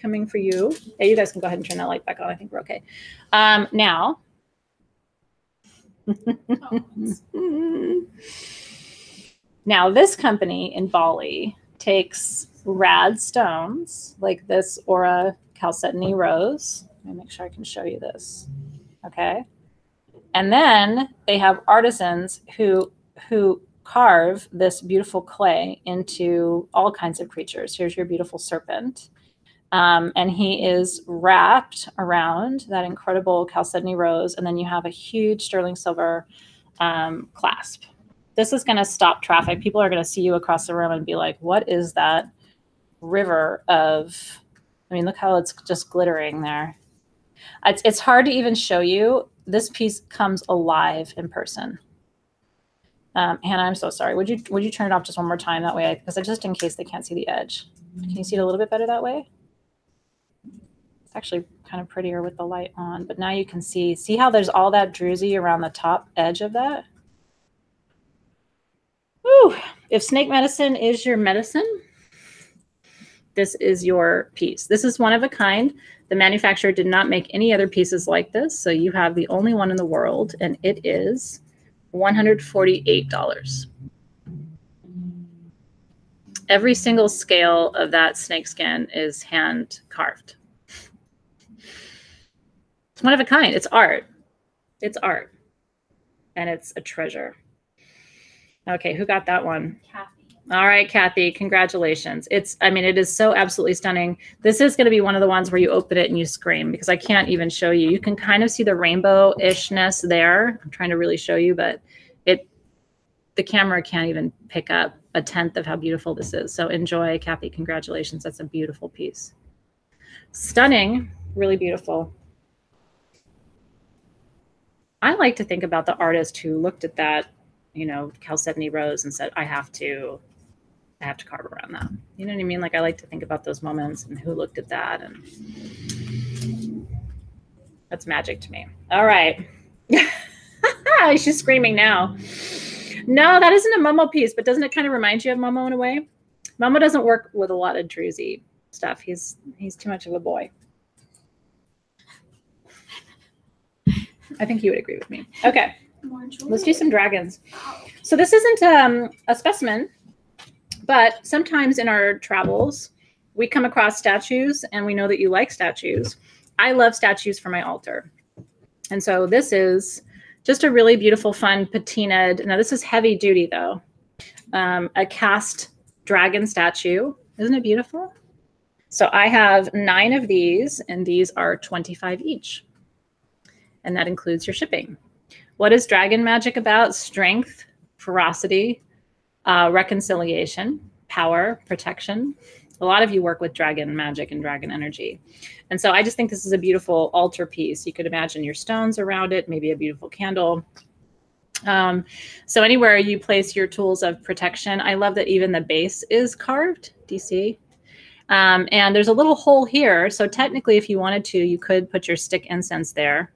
coming for you. Yeah, you guys can go ahead and turn that light back on. I think we're okay. Now, now this company in Bali takes rad stones like this Aura Chalcedony Rose. Let me make sure I can show you this. Okay. And then they have artisans who carve this beautiful clay into all kinds of creatures. Here's your beautiful serpent. And he is wrapped around that incredible chalcedony rose, and then you have a huge sterling silver clasp. This is going to stop traffic. People are going to see you across the room and be like, what is that river of, I mean, look how it's just glittering there. It's hard to even show you. This piece comes alive in person. Hannah, I'm so sorry. Would you turn it off just one more time that way? Because just in case they can't see the edge. Can you see it a little bit better that way? It's actually kind of prettier with the light on, but now you can see. See how there's all that druzy around the top edge of that? Woo! If snake medicine is your medicine, this is your piece. This is one of a kind. The manufacturer did not make any other pieces like this, so you have the only one in the world, and it is $148. Every single scale of that snakeskin is hand carved. It's one of a kind. It's art. It's art. And it's a treasure. Okay, who got that one? Kathy. All right, Kathy, congratulations. It's, I mean, it is so absolutely stunning. This is going to be one of the ones where you open it and you scream, because I can't even show you. You can kind of see the rainbow-ishness there. I'm trying to really show you, but the camera can't even pick up a tenth of how beautiful this is. So enjoy, Kathy, congratulations. That's a beautiful piece. Stunning, really beautiful. I like to think about the artist who looked at that, you know, chalcedony rose and said, I have to carve around that. You know what I mean? Like, I like to think about those moments and who looked at that, and that's magic to me. All right. She's screaming now. No, that isn't a Momo piece, but doesn't it kind of remind you of Momo in a way? Momo doesn't work with a lot of druzy stuff. He's too much of a boy. I think you would agree with me. Okay. Let's do some dragons. So this isn't a specimen, but sometimes in our travels, we come across statues, and we know that you like statues. I love statues for my altar. And so this is just a really beautiful, fun, patinaed. Now this is heavy duty though. A cast dragon statue. Isn't it beautiful? So I have 9 of these, and these are $25 each. And that includes your shipping. What is dragon magic about? Strength, ferocity, reconciliation, power, protection. A lot of you work with dragon magic and dragon energy. And so I just think this is a beautiful altar piece. You could imagine your stones around it, maybe a beautiful candle. So anywhere you place your tools of protection. I love that even the base is carved, DC. And there's a little hole here. So technically, if you wanted to, you could put your stick incense there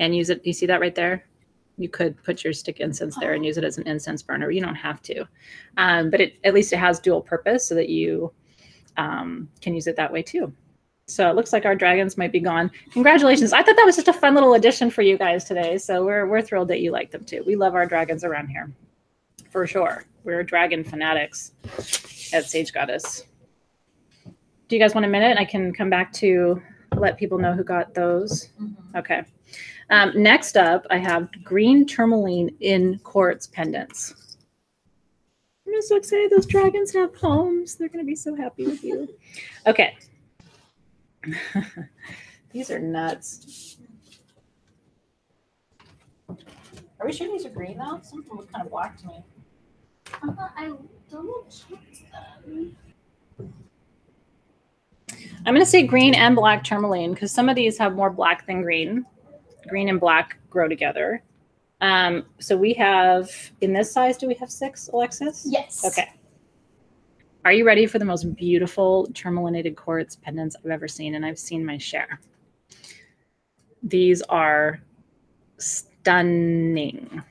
and use it. You see that right there? You could put your stick incense there and use it as an incense burner. You don't have to, but at least it has dual purpose so that you can use it that way too. So it looks like our dragons might be gone. Congratulations. I thought that was just a fun little addition for you guys today. So we're thrilled that you like them too. We love our dragons around here for sure. We're dragon fanatics at Sage Goddess. Do you guys want a minute? I can come back to let people know who got those. Mm-hmm. Okay. Next up, I have green tourmaline in quartz pendants. I'm so excited. Those dragons have homes. They're going to be so happy with you. Okay. These are nuts. Are we sure these are green, though? Some of them look kind of black to me. I double-checked them. I'm going to say green and black tourmaline because some of these have more black than green. Green and black grow together. So we have, in this size, do we have 6, Alexis? Yes. Okay. Are you ready for the most beautiful tourmalinated quartz pendants I've ever seen? And I've seen my share. These are stunning.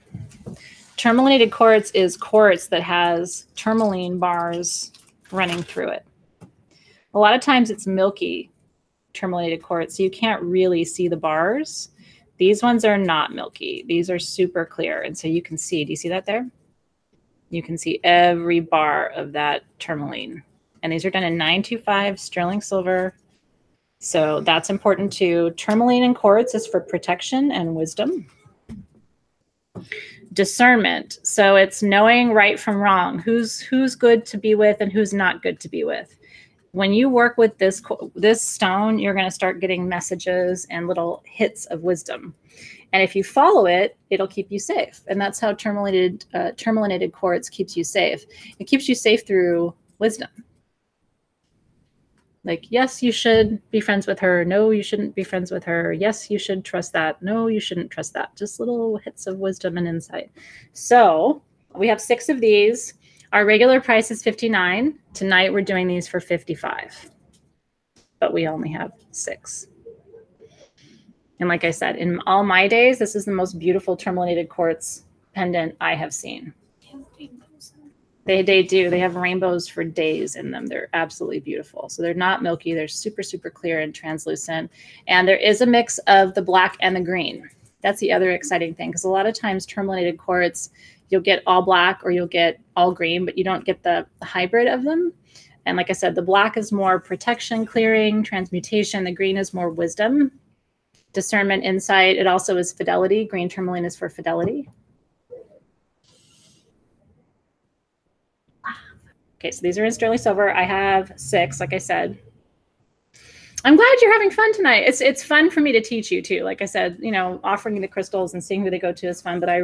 Tourmalinated quartz is quartz that has tourmaline bars running through it. A lot of times it's milky tourmalinated quartz, so you can't really see the bars. These ones are not milky. These are super clear. And so you can see, do you see that there? You can see every bar of that tourmaline. And these are done in 925 sterling silver. So that's important too. Tourmaline and quartz is for protection and wisdom. discernment. So it's knowing right from wrong, who's good to be with and who's not good to be with. When you work with this stone, you're going to start getting messages and little hits of wisdom. And if you follow it, it'll keep you safe. And that's how tourmalinated quartz keeps you safe. It keeps you safe through wisdom. Like, yes, you should be friends with her. No, you shouldn't be friends with her. Yes, you should trust that. No, you shouldn't trust that. Just little hits of wisdom and insight. So we have 6 of these. Our regular price is $59. Tonight we're doing these for $55. But we only have 6. And like I said, in all my days, this is the most beautiful tourmalinated quartz pendant I have seen. They do. They have rainbows for days in them. They're absolutely beautiful. So they're not milky. They're super, super clear and translucent. And there is a mix of the black and the green. That's the other exciting thing, because a lot of times tourmalinated quartz, you'll get all black or you'll get all green, but you don't get the hybrid of them. And like I said, the black is more protection, clearing, transmutation. The green is more wisdom, discernment, insight. It also is fidelity. Green tourmaline is for fidelity. Okay, so these are in sterling silver. I have 6, like I said. I'm glad you're having fun tonight. It's fun for me to teach you too. Like I said, you know, offering you the crystals and seeing who they go to is fun, but I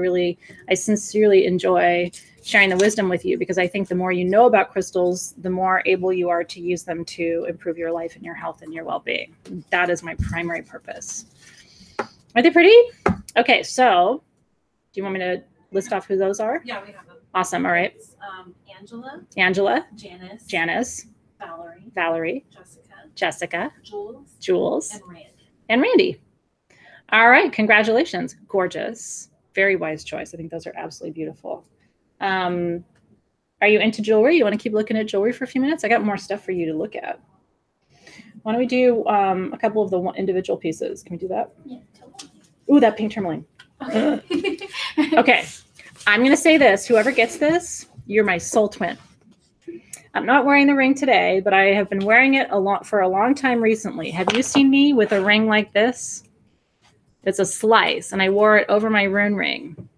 sincerely enjoy sharing the wisdom with you, because I think the more you know about crystals, the more able you are to use them to improve your life and your health and your well-being. That is my primary purpose. Are they pretty? Okay, so do you want me to list off who those are? Yeah, we have them. Awesome. All right. Angela. Angela. Janice. Janice. Valerie. Valerie. Jessica. Jessica. Jules. Jules. And Randy. And Randy. All right. Congratulations. Gorgeous. Very wise choice. I think those are absolutely beautiful. Are you into jewelry? You want to keep looking at jewelry for a few minutes? I got more stuff for you to look at. Why don't we do a couple of the individual pieces? Can we do that? Yeah. Ooh, that pink tourmaline. Okay. Okay. I'm going to say this. Whoever gets this, you're my soul twin. I'm not wearing the ring today, but I have been wearing it for a long time recently. Have you seen me with a ring like this? It's a slice, and I wore it over my rune ring.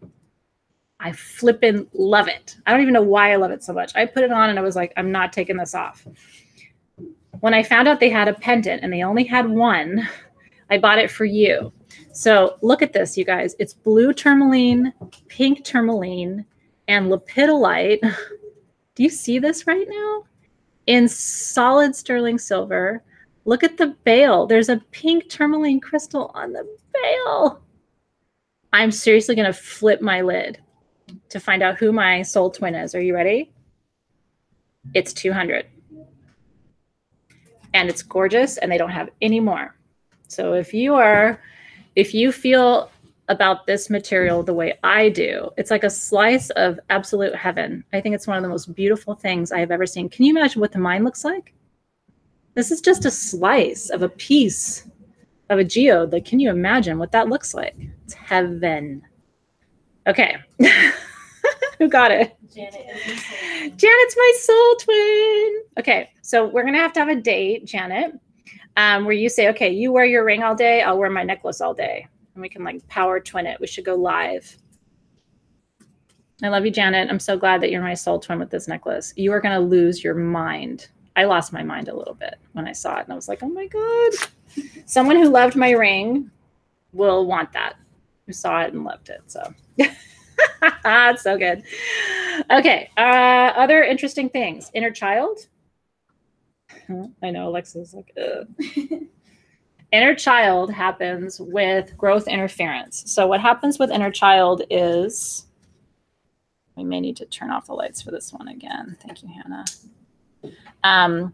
I flippin' love it. I don't even know why I love it so much. I put it on, and I was like, I'm not taking this off. When I found out they had a pendant, and they only had one, I bought it for you. So look at this, you guys. It's blue tourmaline, pink tourmaline, and lepidolite. Do you see this right now? In solid sterling silver. Look at the bail. There's a pink tourmaline crystal on the bail. I'm seriously going to flip my lid to find out who my soul twin is. Are you ready? It's 200. And it's gorgeous, and they don't have any more. So if you feel about this material the way I do, it's like a slice of absolute heaven. I think it's one of the most beautiful things I have ever seen. Can you imagine what the mine looks like? This is just a slice of a piece of a geode. Like, can you imagine what that looks like? It's heaven. Okay. Who got it? Janet is my soul twin. Janet's my soul twin. Okay, so we're going to have a date, Janet. Where you say, okay, you wear your ring all day, I'll wear my necklace all day. And we can like power twin it. We should go live. I love you, Janet. I'm so glad that you're my soul twin with this necklace. You are going to lose your mind. I lost my mind a little bit when I saw it. And I was like, oh my God. Someone who loved my ring will want that. Who saw it and loved it. So it's so good. Okay. Other interesting things. Inner child. I know Alexa's like, ugh. Inner child happens with growth interference. So what happens with inner child is, we may need to turn off the lights for this one again. Thank you, Hannah.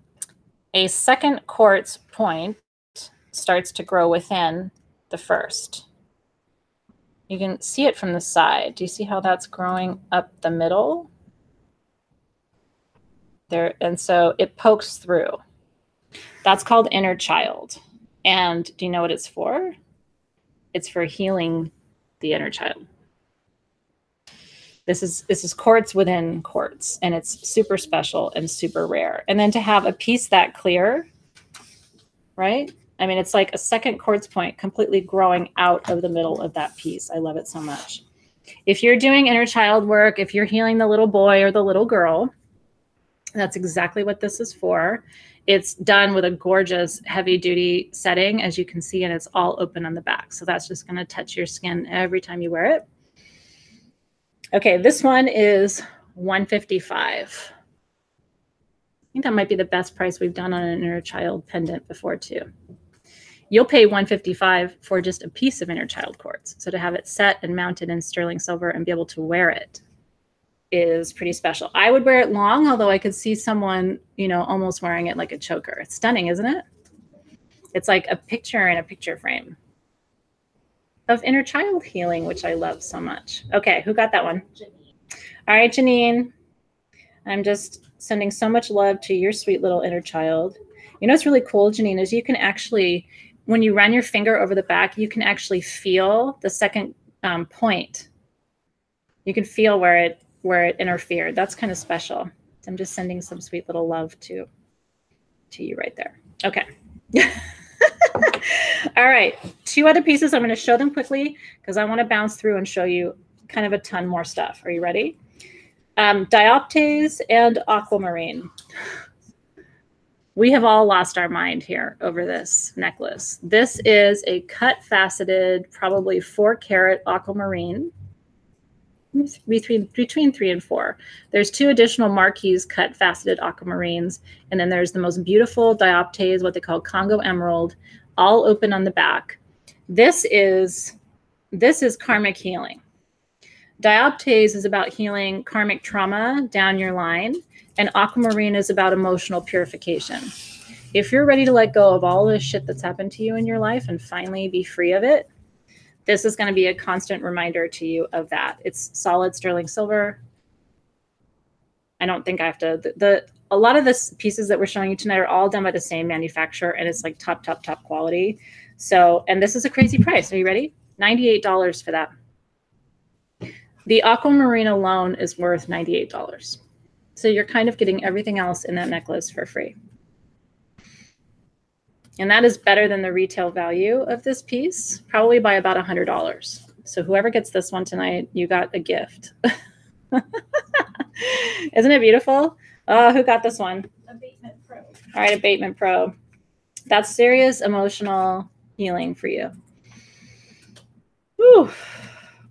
A second quartz point starts to grow within the first. You can see it from the side. Do you see how that's growing up the middle? There, and so it pokes through. That's called inner child. And do you know what it's for? It's for healing the inner child. This is quartz within quartz, and it's super special and super rare. And then to have a piece that clear, right? I mean, it's like a second quartz point completely growing out of the middle of that piece. I love it so much. If you're doing inner child work, if you're healing the little boy or the little girl, that's exactly what this is for. It's done with a gorgeous heavy duty setting, as you can see, and it's all open on the back. So that's just going to touch your skin every time you wear it. Okay, this one is $155. I think that might be the best price we've done on an inner child pendant before too. You'll pay $155 for just a piece of inner child quartz. So to have it set and mounted in sterling silver and be able to wear it is pretty special. I would wear it long, although I could see someone, you know, almost wearing it like a choker. It's stunning, isn't it? It's like a picture in a picture frame of inner child healing, which I love so much. Okay, who got that one? Janine. All right, Janine. I'm just sending so much love to your sweet little inner child. You know what's really cool, Janine, is you can actually, when you run your finger over the back, you can actually feel the second point. You can feel where it interfered. That's kind of special. I'm just sending some sweet little love to you right there. Okay. All right. Two other pieces. I'm going to show them quickly because I want to bounce through and show you kind of a ton more stuff. Are you ready? Dioptase and aquamarine. We have all lost our mind here over this necklace. This is a cut faceted, probably 4 carat aquamarine, between 3 and 4. There's 2 additional marquise cut faceted aquamarines. And then there's the most beautiful dioptase, what they call Congo emerald, all open on the back. This is karmic healing. Dioptase is about healing karmic trauma down your line. And aquamarine is about emotional purification. If you're ready to let go of all this shit that's happened to you in your life and finally be free of it, this is going to be a constant reminder to you of that. It's solid sterling silver. I don't think I have to, a lot of the pieces that we're showing you tonight are all done by the same manufacturer, and it's like top, top, top quality. So, and this is a crazy price. Are you ready? $98 for that. The aquamarine alone is worth $98. So you're kind of getting everything else in that necklace for free. And that is better than the retail value of this piece, probably by about $100. So whoever gets this one tonight, you got a gift. Isn't it beautiful? Oh, who got this one? Abatement Pro. All right, Abatement Pro. That's serious emotional healing for you. Whew.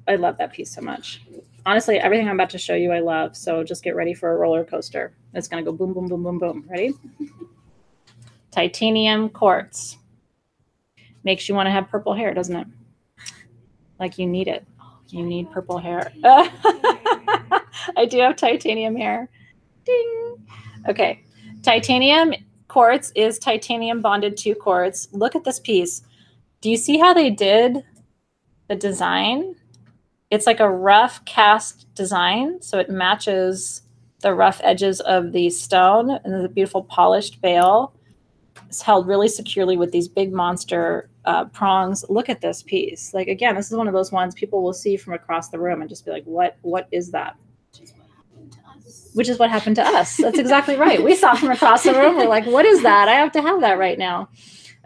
I love that piece so much. Honestly, everything I'm about to show you, I love. So just get ready for a roller coaster. It's going to go boom, boom, boom, boom, boom. Ready? Titanium quartz. Makes you want to have purple hair, doesn't it? Like you need it. You need purple hair. I do have titanium hair. Ding. Okay. Titanium quartz is titanium bonded to quartz. Look at this piece. Do you see how they did the design? It's like a rough cast design, so it matches the rough edges of the stone, and there's a beautiful polished veil. It's held really securely with these big monster prongs. Look at this piece. Like, again, this is one of those ones people will see from across the room and just be like, what is that? Which is what happened to us. That's exactly right. We saw from across the room. We're like, what is that? I have that right now.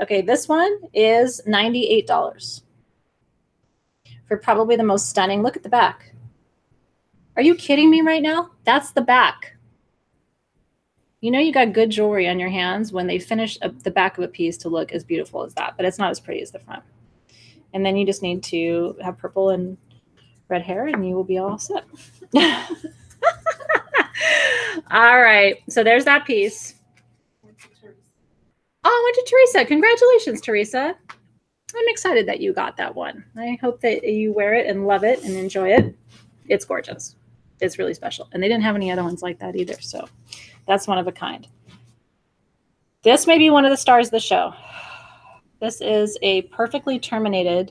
Okay, this one is $98. For probably the most stunning. Look at the back. Are you kidding me right now? That's the back. You know you got good jewelry on your hands when they finish up the back of a piece to look as beautiful as that, but it's not as pretty as the front. And then you just need to have purple and red hair and you will be all set. All right. So there's that piece. Oh, I went to Teresa. Congratulations, Teresa. I'm excited that you got that one. I hope that you wear it and love it and enjoy it. It's gorgeous. It's really special. And they didn't have any other ones like that either. So that's one of a kind. This may be one of the stars of the show. This is a perfectly terminated.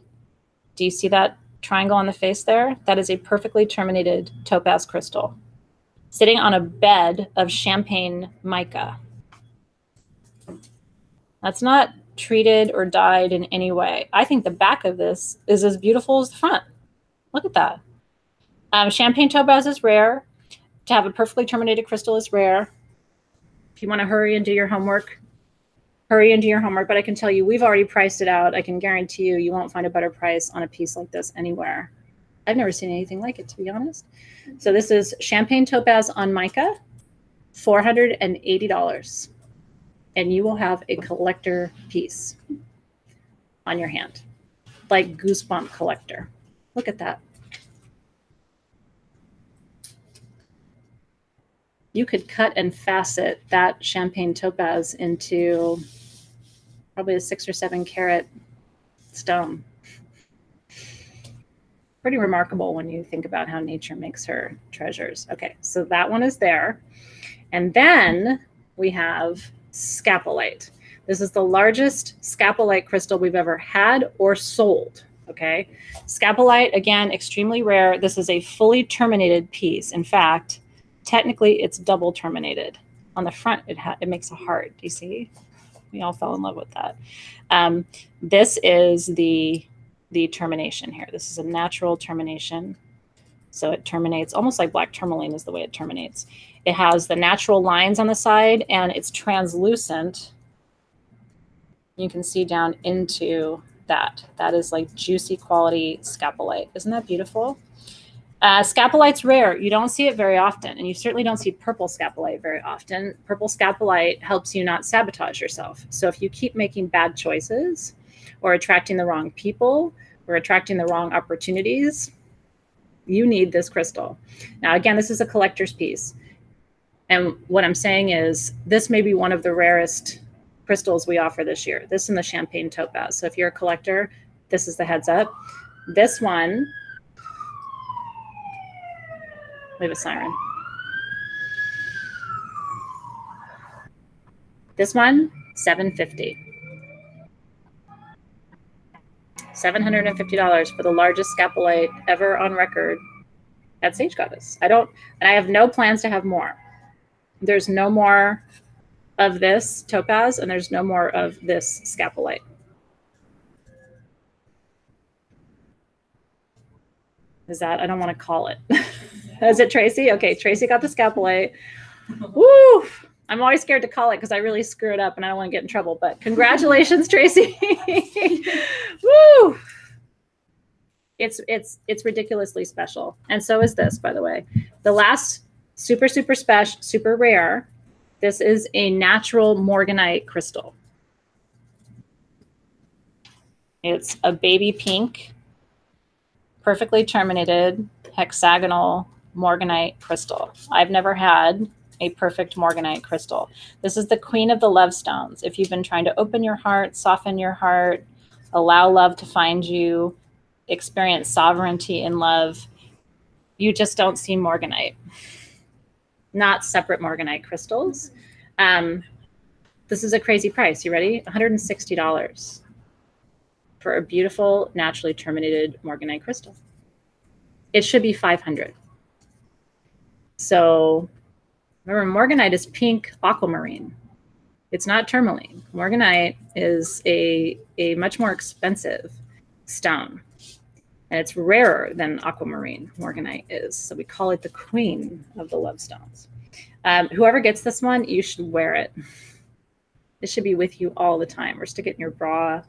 Do you see that triangle on the face there? That is a perfectly terminated topaz crystal sitting on a bed of champagne mica. That's not treated or dyed in any way. I think the back of this is as beautiful as the front. Look at that. Champagne topaz is rare. To have a perfectly terminated crystal is rare. If you want to hurry and do your homework, hurry and do your homework. But I can tell you, we've already priced it out. I can guarantee you, you won't find a better price on a piece like this anywhere. I've never seen anything like it, to be honest. So this is Champagne Topaz on Mica, $480. And you will have a collector piece on your hand, like Goosebump collector. Look at that. You could cut and facet that Champagne Topaz into probably a 6 or 7 carat stone. Pretty remarkable when you think about how nature makes her treasures. Okay, so that one is there. And then we have Scapolite. This is the largest Scapolite crystal we've ever had or sold. Okay, Scapolite, again, extremely rare. This is a fully terminated piece. In fact, technically, it's double terminated. On the front, it makes a heart. Do you see? We all fell in love with that. This is the termination here. This is a natural termination. So it terminates almost like black tourmaline is the way it terminates. It has the natural lines on the side, and it's translucent. You can see down into that. That is like juicy quality scapolite. Isn't that beautiful? Scapolite's rare. You don't see it very often, and you certainly don't see purple scapolite very often. Purple scapolite helps you not sabotage yourself. So if you keep making bad choices or attracting the wrong people or attracting the wrong opportunities, you need this crystal. Now, again, this is a collector's piece. And what I'm saying is this may be one of the rarest crystals we offer this year. This and the Champagne Topaz. So if you're a collector, this is the heads up. This one... We have a siren. This one, $750. $750 for the largest scapolite ever on record at Sage Goddess. I have no plans to have more. There's no more of this topaz, and there's no more of this scapolite. Is that? I don't want to call it. Is it Tracy? Okay, Tracy got the scapolite. Woo! I'm always scared to call it because I really screw it up and I don't want to get in trouble. But congratulations, Tracy! Woo! It's ridiculously special, and so is this, by the way. The last super special, super rare. This is a natural Morganite crystal. It's a baby pink, perfectly terminated hexagonal Morganite crystal. I've never had a perfect Morganite crystal. This is the queen of the love stones. If you've been trying to open your heart, soften your heart, allow love to find you, experience sovereignty in love, you just don't see Morganite. Not separate Morganite crystals. This is a crazy price. You ready? $160 for a beautiful, naturally terminated Morganite crystal. It should be $500. So remember, Morganite is pink aquamarine. It's not tourmaline. Morganite is a much more expensive stone. And it's rarer than aquamarine, Morganite is. So we call it the queen of the love stones. Whoever gets this one, you should wear it. It should be with you all the time. Or stick it in your bra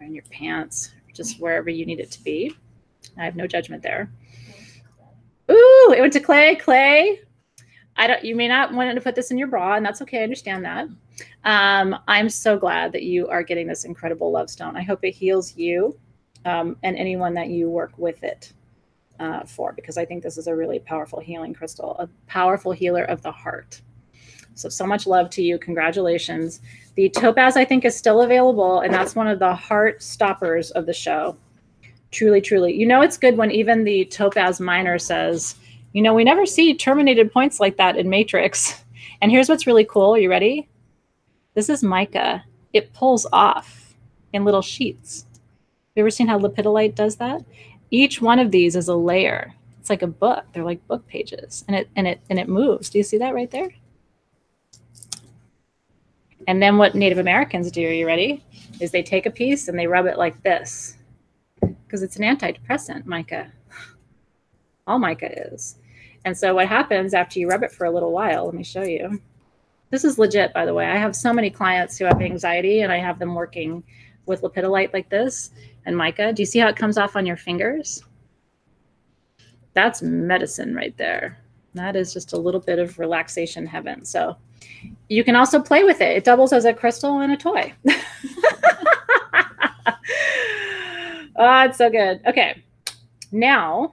or in your pants, or just wherever you need it to be. I have no judgment there. Ooh, it went to Clay. Clay, you may not want to put this in your bra, and that's okay. I understand that. I'm so glad that you are getting this incredible love stone. I hope it heals you and anyone that you work with it for, because I think this is a really powerful healing crystal, a powerful healer of the heart. So much love to you. Congratulations. The topaz, I think, is still available, and that's one of the heart stoppers of the show. Truly, truly. You know it's good when even the topaz miner says, you know, we never see terminated points like that in Matrix. And here's what's really cool. Are you ready? This is mica. It pulls off in little sheets. You ever seen how lepidolite does that? Each one of these is a layer. It's like a book. They're like book pages. And it moves. Do you see that right there? And then what Native Americans do, are you ready, is they take a piece and they rub it like this. Because it's an antidepressant, mica. All mica is. And so what happens after you rub it for a little while, let me show you. This is legit, by the way. I have so many clients who have anxiety, and I have them working with lepidolite like this and mica. Do you see how it comes off on your fingers? That's medicine right there. That is just a little bit of relaxation heaven. So you can also play with it. It doubles as a crystal and a toy. Oh, it's so good. Okay. Now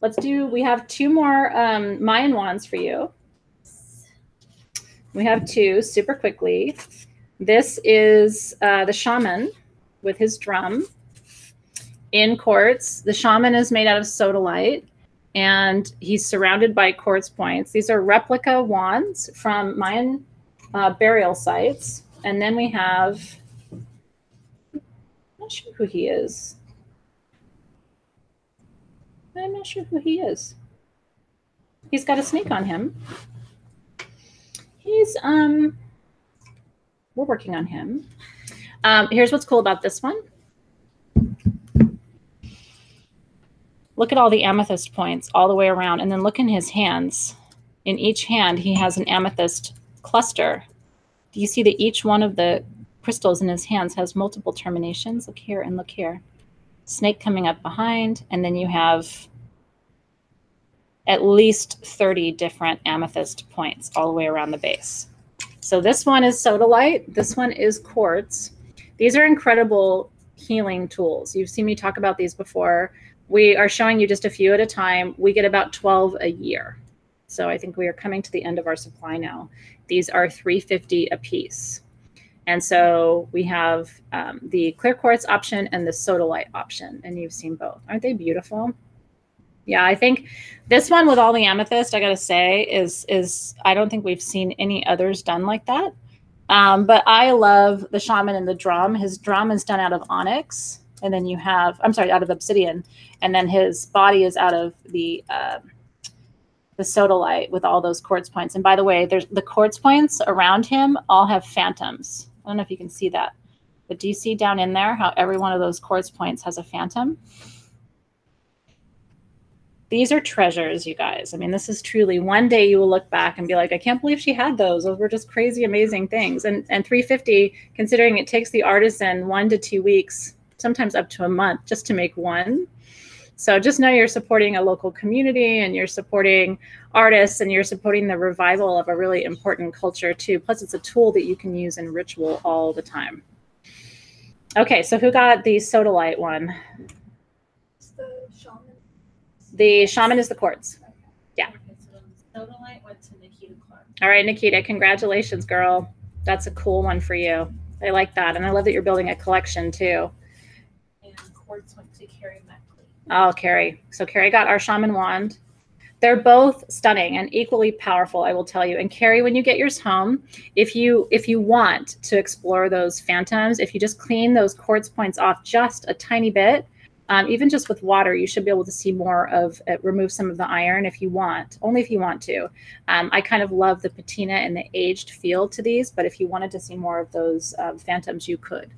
let's do, we have two more Mayan wands for you. We have two super quickly. This is the shaman with his drum in quartz. The shaman is made out of sodalite, and he's surrounded by quartz points. These are replica wands from Mayan burial sites. And then we have, I'm not sure who he is. I'm not sure who he is. He's got a snake on him. He's, we're working on him. Here's what's cool about this one. Look at all the amethyst points all the way around, and then look in his hands. In each hand, he has an amethyst cluster. Do you see that each one of the crystals in his hands has multiple terminations? Look here and look here. Snake coming up behind, and then you have at least 30 different amethyst points all the way around the base. So this one is sodalite. This one is quartz. These are incredible healing tools. You've seen me talk about these before. We are showing you just a few at a time. We get about 12 a year. So I think we are coming to the end of our supply now. These are $3.50 a piece. And so we have the clear quartz option and the sodalite option. And you've seen both. Aren't they beautiful? Yeah, I think this one with all the amethyst, I got to say, is I don't think we've seen any others done like that. But I love the shaman and the drum. His drum is done out of onyx. And then you have, I'm sorry, out of obsidian. And then his body is out of the sodalite with all those quartz points. And by the way, there's the quartz points around him all have phantoms. I don't know if you can see that. But do you see down in there how every one of those quartz points has a phantom? These are treasures, you guys. I mean, this is truly, one day you will look back and be like, I can't believe she had those. Those were just crazy, amazing things. And 350, considering it takes the artisan 1 to 2 weeks, sometimes up to a month, just to make one. So just know you're supporting a local community, and you're supporting artists, and you're supporting the revival of a really important culture too. Plus it's a tool that you can use in ritual all the time. Okay, so who got the sodalite one? It's the shaman. The shaman is the quartz. Okay. Yeah. Okay, so the sodalite went to Nikita Clark. All right, Nikita, congratulations, girl. That's a cool one for you. I like that. And I love that you're building a collection too. Quartz went to Carrie Meckley. Oh, Carrie. So Carrie got our shaman wand. They're both stunning and equally powerful, I will tell you. And Carrie, when you get yours home, if you want to explore those phantoms, if you just clean those quartz points off just a tiny bit, even just with water, you should be able to see more of it, remove some of the iron if you want, only if you want to. I kind of love the patina and the aged feel to these, but if you wanted to see more of those phantoms, you could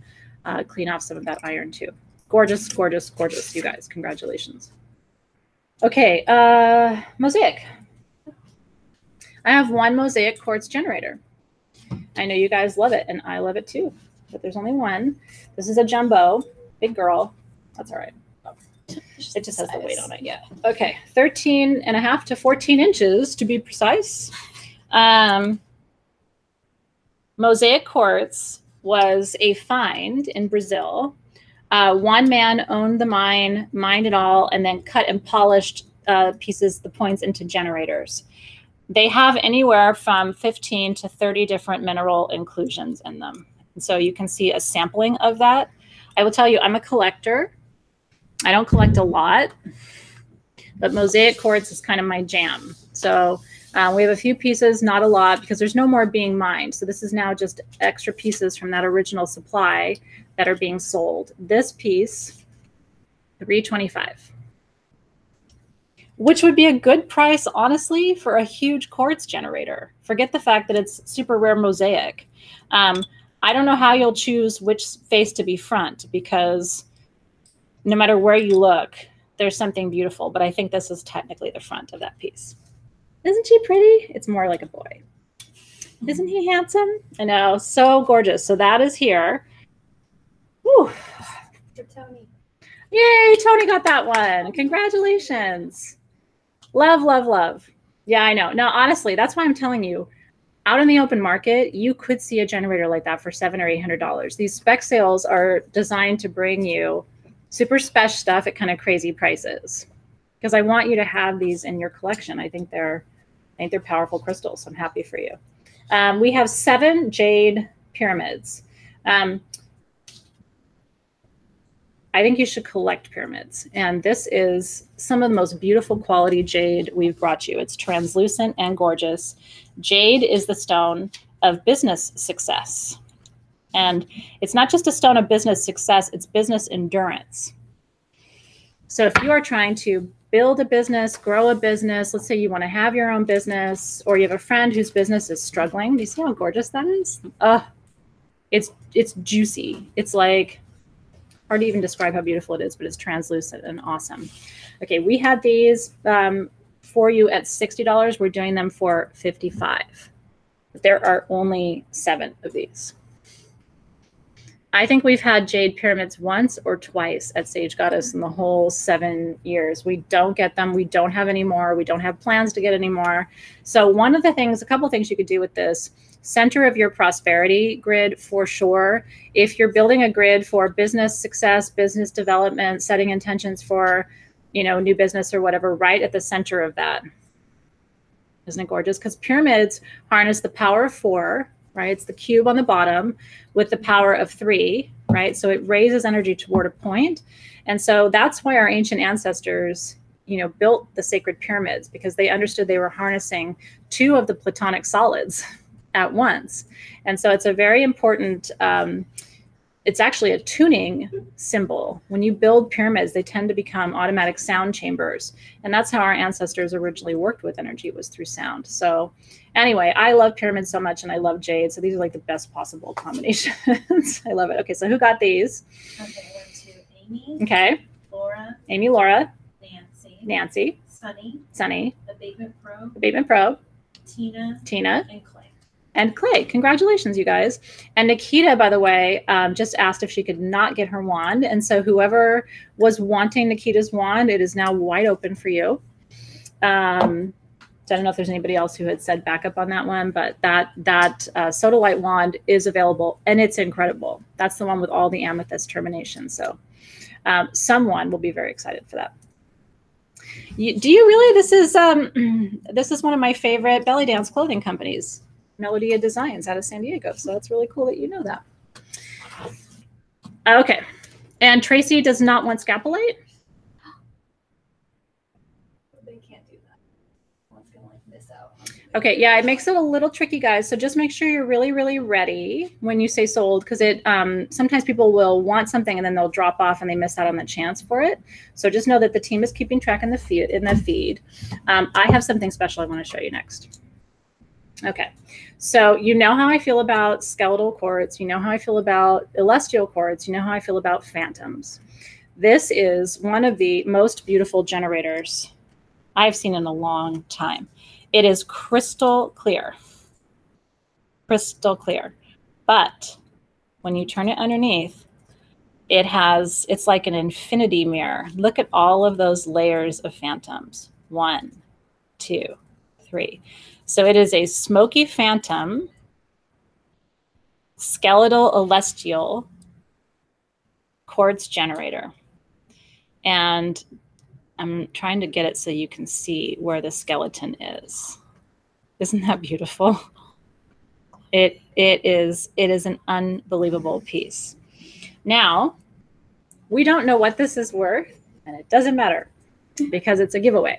clean off some of that iron too. Gorgeous, gorgeous, gorgeous, you guys. Congratulations. Okay, mosaic. I have one mosaic quartz generator. I know you guys love it, and I love it too, but there's only one. This is a jumbo, big girl. That's all right. Oh. It just has the weight on it, yeah. Okay, 13.5 to 14 inches to be precise. Mosaic quartz was a find in Brazil. One man owned the mine, mined it all, and then cut and polished pieces, the points, into generators. They have anywhere from 15 to 30 different mineral inclusions in them. And so you can see a sampling of that. I will tell you, I'm a collector. I don't collect a lot, but mosaic quartz is kind of my jam. So we have a few pieces, not a lot, because there's no more being mined. So this is now just extra pieces from that original supply that are being sold. This piece, $3.25, which would be a good price, honestly, for a huge quartz generator. Forget the fact that it's super rare mosaic. I don't know how you'll choose which face to be front, because no matter where you look, there's something beautiful. But I think this is technically the front of that piece. Isn't she pretty? It's more like a boy. Isn't he handsome? I know, so gorgeous. So that is here. Whew. For Tony. Yay, Tony got that one. Congratulations. Love, love, love. Yeah, I know. No, honestly, that's why I'm telling you, out in the open market, you could see a generator like that for $700 or $800. These spec sales are designed to bring you super spec stuff at kind of crazy prices, because I want you to have these in your collection. I think they're powerful crystals. I'm happy for you. We have 7 jade pyramids. I think you should collect pyramids. And this is some of the most beautiful quality jade we've brought you. It's translucent and gorgeous. Jade is the stone of business success. And it's not just a stone of business success, it's business endurance. So if you are trying to build a business, grow a business, let's say you want to have your own business, or you have a friend whose business is struggling. Do you see how gorgeous that is? It's juicy. It's like, hard to even describe how beautiful it is, but it's translucent and awesome. Okay, we had these for you at $60. We're doing them for $55. But there are only 7 of these. I think we've had jade pyramids once or twice at Sage Goddess in the whole 7 years. We don't get them. We don't have any more. We don't have plans to get any more. So one of the things, a couple of things you could do with this, center of your prosperity grid for sure. If you're building a grid for business success, business development, setting intentions for, you know, new business or whatever, right at the center of that. Isn't it gorgeous? Because pyramids harness the power of 4. Right? It's the cube on the bottom with the power of 3, right? So it raises energy toward a point. And so that's why our ancient ancestors, you know, built the sacred pyramids, because they understood they were harnessing 2 of the Platonic solids at once. And so it's a very important, it's actually a tuning symbol. When you build pyramids, they tend to become automatic sound chambers. And that's how our ancestors originally worked with energy, was through sound. So anyway, I love pyramids so much, and I love jade. So these are like the best possible combinations. I love it. Okay, so who got these? Okay, went to Amy. Okay. Laura. Amy, Laura. Nancy. Nancy. Sunny. Sunny. Abatement Pro. Abatement Pro. Tina. Tina. And Clay. And Clay, congratulations, you guys. And Nikita, by the way, just asked if she could not get her wand. And so whoever was wanting Nikita's wand, it is now wide open for you. I don't know if there's anybody else who had said backup on that one, but that Sodalite wand is available, and it's incredible. That's the one with all the amethyst terminations. So someone will be very excited for that. This is one of my favorite belly dance clothing companies. Melodia Designs out of San Diego. So that's really cool that you know that. Okay. And Tracy does not want Scapolite. They can't do that. One's going to like miss out. Okay. Yeah. It makes it a little tricky, guys. So just make sure you're really, really ready when you say sold, because it sometimes people will want something and then they'll drop off and they miss out on the chance for it. So just know that the team is keeping track in the feed. I have something special I want to show you next. Okay, so you know how I feel about skeletal quartz. You know how I feel about celestial quartz. You know how I feel about phantoms. This is one of the most beautiful generators I've seen in a long time. It is crystal clear, but when you turn it underneath, it's like an infinity mirror. Look at all of those layers of phantoms. 1, 2, 3. So it is a smoky phantom, skeletal celestial quartz generator. And I'm trying to get it so you can see where the skeleton is. Isn't that beautiful? It is an unbelievable piece. Now, we don't know what this is worth, and it doesn't matter because it's a giveaway.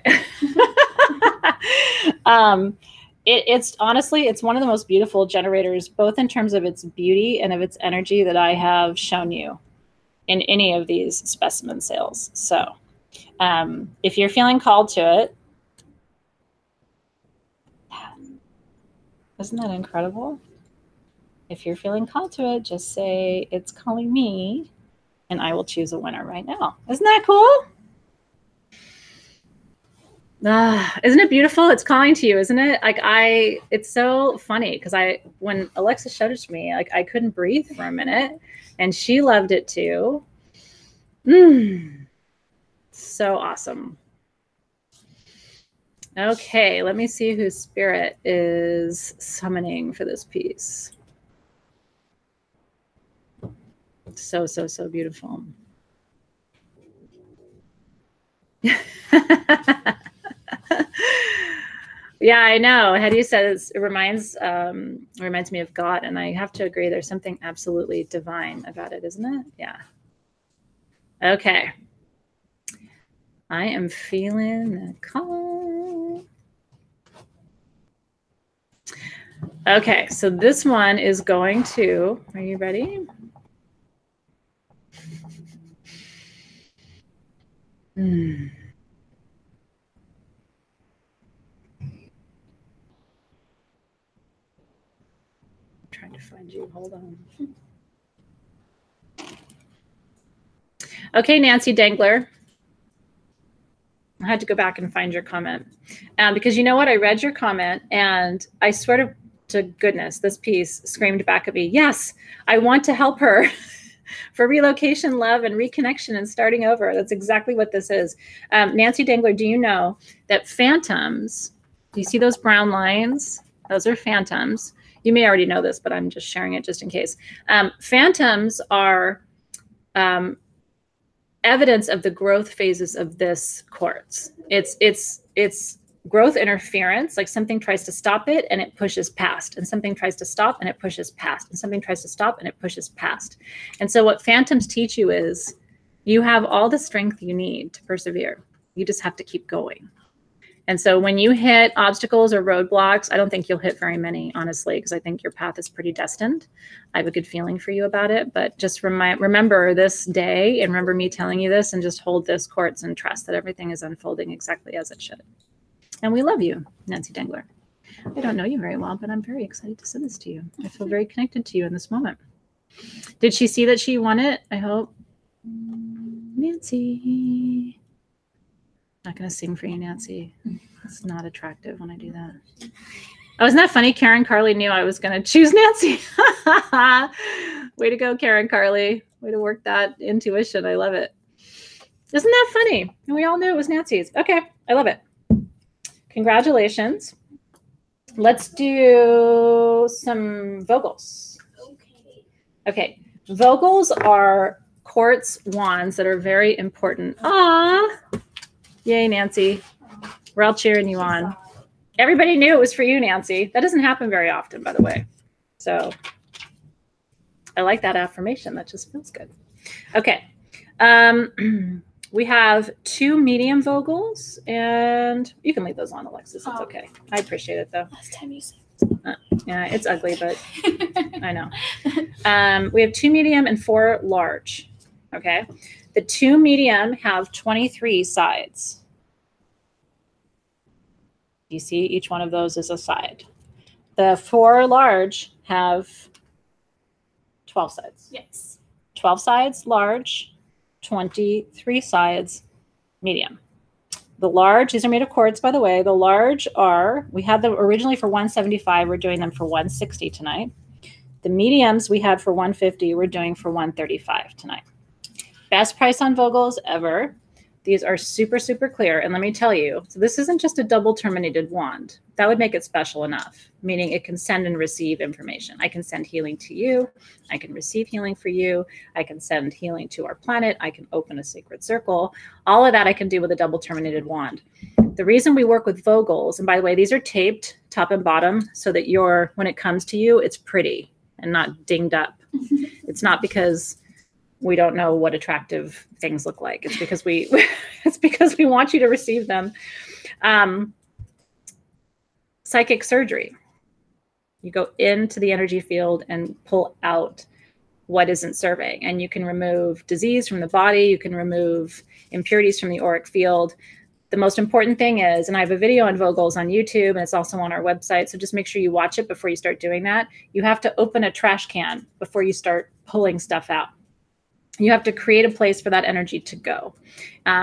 It's honestly, it's one of the most beautiful generators, both in terms of its beauty and of its energy, that I have shown you in any of these specimen sales. So if you're feeling called to it, isn't that incredible? If you're feeling called to it, just say it's calling me, and I will choose a winner right now. Isn't that cool? Isn't it beautiful? It's calling to you, isn't it? Like it's so funny because when Alexa showed it to me, like I couldn't breathe for a minute, and she loved it too. So awesome. Okay, let me see whose spirit is summoning for this piece. So, so, so beautiful. Yeah, I know. Hedy says it reminds me of God, and I have to agree. There's something absolutely divine about it, isn't it? Yeah. Okay. I am feeling the call. Okay, so this one is going to. Are you ready? Trying to find you. Hold on. Okay, Nancy Dangler. I had to go back and find your comment. Because you know what? I read your comment, and I swear to goodness, this piece screamed back at me, yes, I want to help her for relocation, love, and reconnection and starting over. That's exactly what this is. Nancy Dangler, do you know that phantoms, do you see those brown lines? Those are phantoms. You may already know this, but I'm just sharing it just in case. Phantoms are evidence of the growth phases of this quartz. It's growth interference, like something tries to stop it and it pushes past, and something tries to stop and it pushes past, and something tries to stop and it pushes past. And so what phantoms teach you is you have all the strength you need to persevere. You just have to keep going. And so when you hit obstacles or roadblocks, I don't think you'll hit very many, honestly, because I think your path is pretty destined. I have a good feeling for you about it. But just remember this day, and remember me telling you this, and just hold this quartz and trust that everything is unfolding exactly as it should. And we love you, Nancy Dangler. I don't know you very well, but I'm very excited to send this to you. I feel very connected to you in this moment. Did she see that she won it? I hope. Nancy. I'm not going to sing for you, Nancy. It's not attractive when I do that. Oh, isn't that funny? Karen Carly knew I was going to choose Nancy. Way to go, Karen Carly. Way to work that intuition. I love it. Isn't that funny? And we all knew it was Nancy's. Okay. I love it. Congratulations. Let's do some Vogels. Okay. Okay. Vogels are quartz wands that are very important. Aww. Yay, Nancy. We're all cheering you on. Everybody knew it was for you, Nancy. That doesn't happen very often, by the way. So I like that affirmation. That just feels good. Okay. We have two medium Vogels, and you can leave those on, Alexis. It's okay. I appreciate it, though. Last time you said yeah, it's ugly, but I know. We have two medium and four large. Okay. The two medium have 23 sides. You see, each one of those is a side. The four large have 12 sides. Yes. 12 sides large, 23 sides medium. The large, these are made of quartz, by the way. The large are, we had them originally for 175. We're doing them for 160 tonight. The mediums we had for 150. We're doing for 135 tonight. Best price on Vogels ever. These are super, super clear. And let me tell you, so this isn't just a double terminated wand. That would make it special enough, meaning it can send and receive information. I can send healing to you. I can receive healing for you. I can send healing to our planet. I can open a sacred circle. All of that I can do with a double terminated wand. The reason we work with Vogels, and by the way, these are taped top and bottom so that you're, when it comes to you, it's pretty and not dinged up. It's not because we don't know what attractive things look like. It's because we want you to receive them. Psychic surgery. You go into the energy field and pull out what isn't serving. And you can remove disease from the body. You can remove impurities from the auric field. The most important thing is, and I have a video on Vogels on YouTube, and it's also on our website, so just make sure you watch it before you start doing that. You have to open a trash can before you start pulling stuff out. You have to create a place for that energy to go.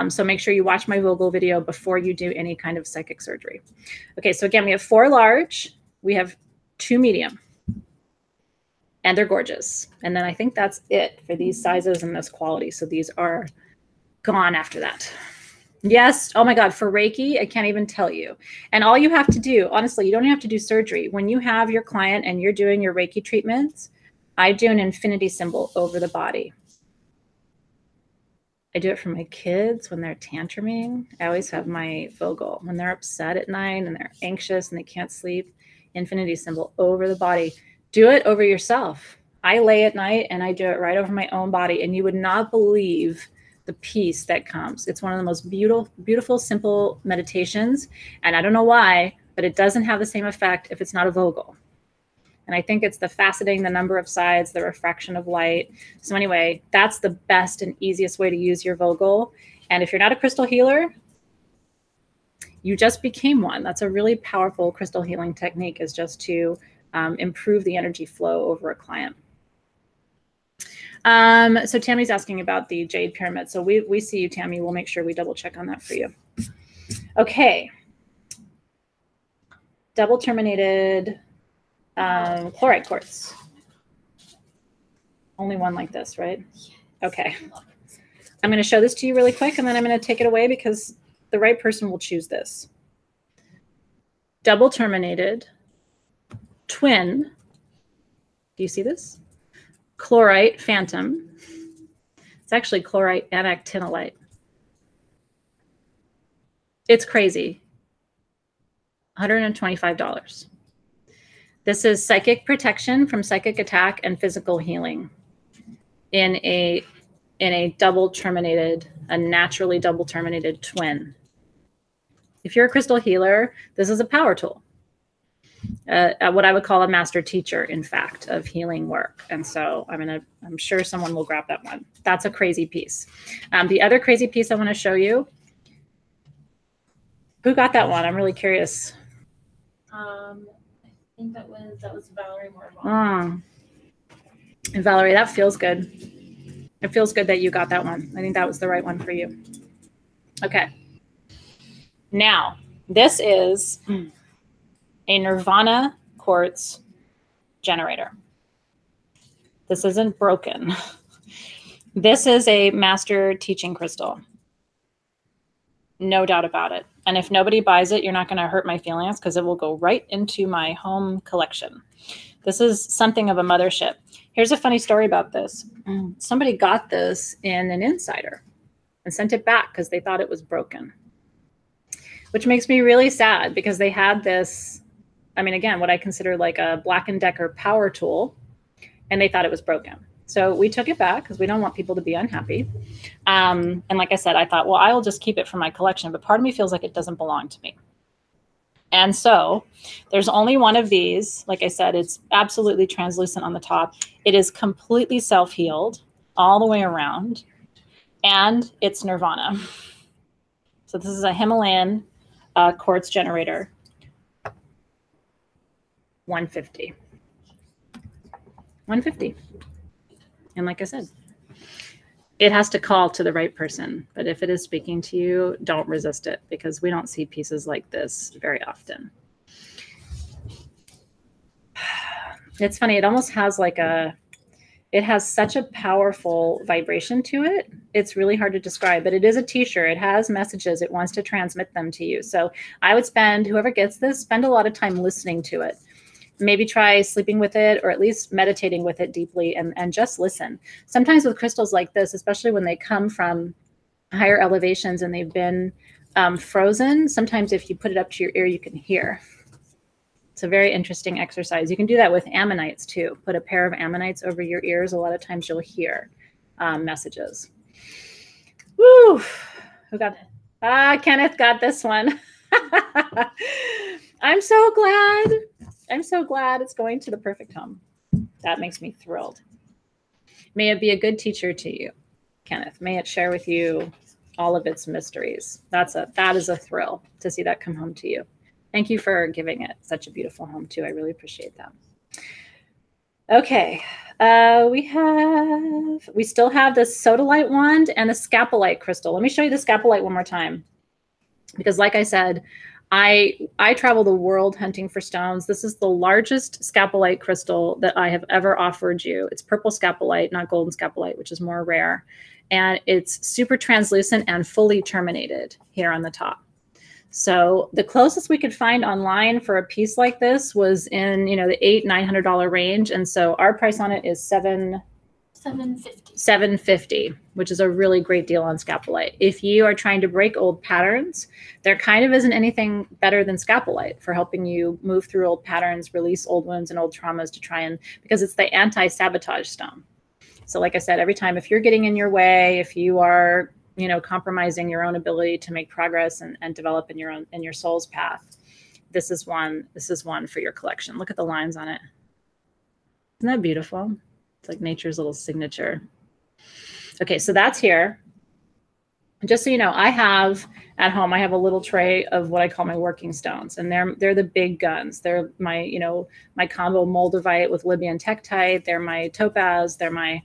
So make sure you watch my Vogel video before you do any kind of psychic surgery. Okay, so again, we have four large, we have two medium, and they're gorgeous. And then I think that's it for these sizes and this quality. So these are gone after that. Yes. Oh my God. For Reiki, I can't even tell you. And all you have to do, honestly, you don't have to do surgery. When you have your client and you're doing your Reiki treatments, I do an infinity symbol over the body. I do it for my kids when they're tantruming. I always have my Vogel. When they're upset at night and they're anxious and they can't sleep, infinity symbol over the body. Do it over yourself. I lay at night and I do it right over my own body. And you would not believe the peace that comes. It's one of the most beautiful, beautiful, simple meditations. And I don't know why, but it doesn't have the same effect if it's not a Vogel. And I think it's the faceting, the number of sides, the refraction of light. So anyway, that's the best and easiest way to use your Vogel. And if you're not a crystal healer, you just became one. That's a really powerful crystal healing technique, is just to improve the energy flow over a client. So Tammy's asking about the jade pyramid. So we see you, Tammy. We'll make sure we double check on that for you. Okay. Double terminated chlorite quartz. Only one like this, right? Okay. I'm going to show this to you really quick, and then I'm going to take it away because the right person will choose this. Double terminated twin. Do you see this? Chlorite phantom. It's actually chlorite and actinolite. It's crazy. $125. This is psychic protection from psychic attack and physical healing in a double terminated, a naturally double terminated twin. If you're a crystal healer, this is a power tool. What I would call a master teacher, in fact, of healing work. And so I'm sure someone will grab that one. That's a crazy piece. The other crazy piece I want to show you. Who got that one? I'm really curious. I think that was Valerie Morvan. And Valerie, that feels good. It feels good that you got that one. I think that was the right one for you. Okay. Now, this is a Nirvana quartz generator. This isn't broken. This is a master teaching crystal. No doubt about it. And if nobody buys it, you're not going to hurt my feelings because it will go right into my home collection. This is something of a mothership. Here's a funny story about this. Somebody got this in an insider and sent it back because they thought it was broken, which makes me really sad because they had this, I mean, again, what I consider like a Black & Decker power tool, and they thought it was broken. So we took it back because we don't want people to be unhappy. And like I said, I thought, well, I will just keep it for my collection, but part of me feels like it doesn't belong to me. And so there's only one of these. Like I said, it's absolutely translucent on the top. It is completely self-healed all the way around, and it's Nirvana. So this is a Himalayan quartz generator. $150. And like I said, it has to call to the right person. But if it is speaking to you, don't resist it, because we don't see pieces like this very often. It's funny. It almost has like a, it has such a powerful vibration to it. It's really hard to describe, but it is a teacher. It has messages. It wants to transmit them to you. So I would spend, whoever gets this, spend a lot of time listening to it. Maybe try sleeping with it, or at least meditating with it deeply, and just listen. Sometimes with crystals like this, especially when they come from higher elevations and they've been frozen, sometimes if you put it up to your ear, you can hear. It's a very interesting exercise. You can do that with ammonites too. Put a pair of ammonites over your ears. A lot of times you'll hear messages. Woo! Who got that? Ah, Kenneth got this one. I'm so glad. I'm so glad it's going to the perfect home. That makes me thrilled. May it be a good teacher to you, Kenneth. May it share with you all of its mysteries. That is a thrill to see that come home to you. Thank you for giving it such a beautiful home, too. I really appreciate that. Okay. We still have the sodalite wand and the scapolite crystal. Let me show you the scapolite one more time, because like I said, I travel the world hunting for stones. This is the largest scapolite crystal that I have ever offered you. It's purple scapolite, not golden scapolite, which is more rare. And it's super translucent and fully terminated here on the top. So the closest we could find online for a piece like this was in, you know, the $800–900 range. And so our price on it is $750, which is a really great deal on scapolite. If you are trying to break old patterns, there kind of isn't anything better than scapolite for helping you move through old patterns, release old wounds and old traumas to try and, because it's the anti-sabotage stone. So like I said, every time, if you're getting in your way, if you are, you know, compromising your own ability to make progress and develop in your own, in your soul's path, this is one for your collection. Look at the lines on it. Isn't that beautiful? It's like nature's little signature. Okay, so that's here. Just so you know, I have at home, I have a little tray of what I call my working stones, and they're the big guns. They're my, you know, my combo moldavite with Libyan tektite. They're my topaz. They're my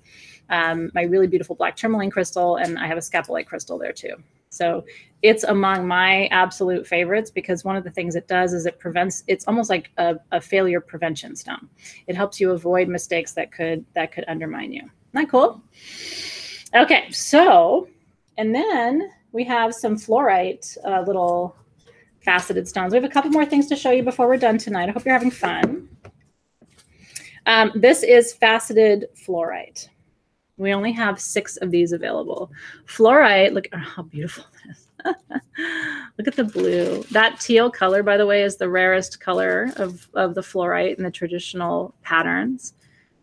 my really beautiful black tourmaline crystal, and I have a scapolite crystal there too. So it's among my absolute favorites because one of the things it does is it prevents, it's almost like a failure prevention stone. It helps you avoid mistakes that could undermine you. Isn't that cool? Okay, so, and then we have some fluorite little faceted stones. We have a couple more things to show you before we're done tonight. I hope you're having fun. This is faceted fluorite. We only have 6 of these available. Fluorite, look, oh, how beautiful this is. Look at the blue. That teal color, by the way, is the rarest color of the fluorite in the traditional patterns.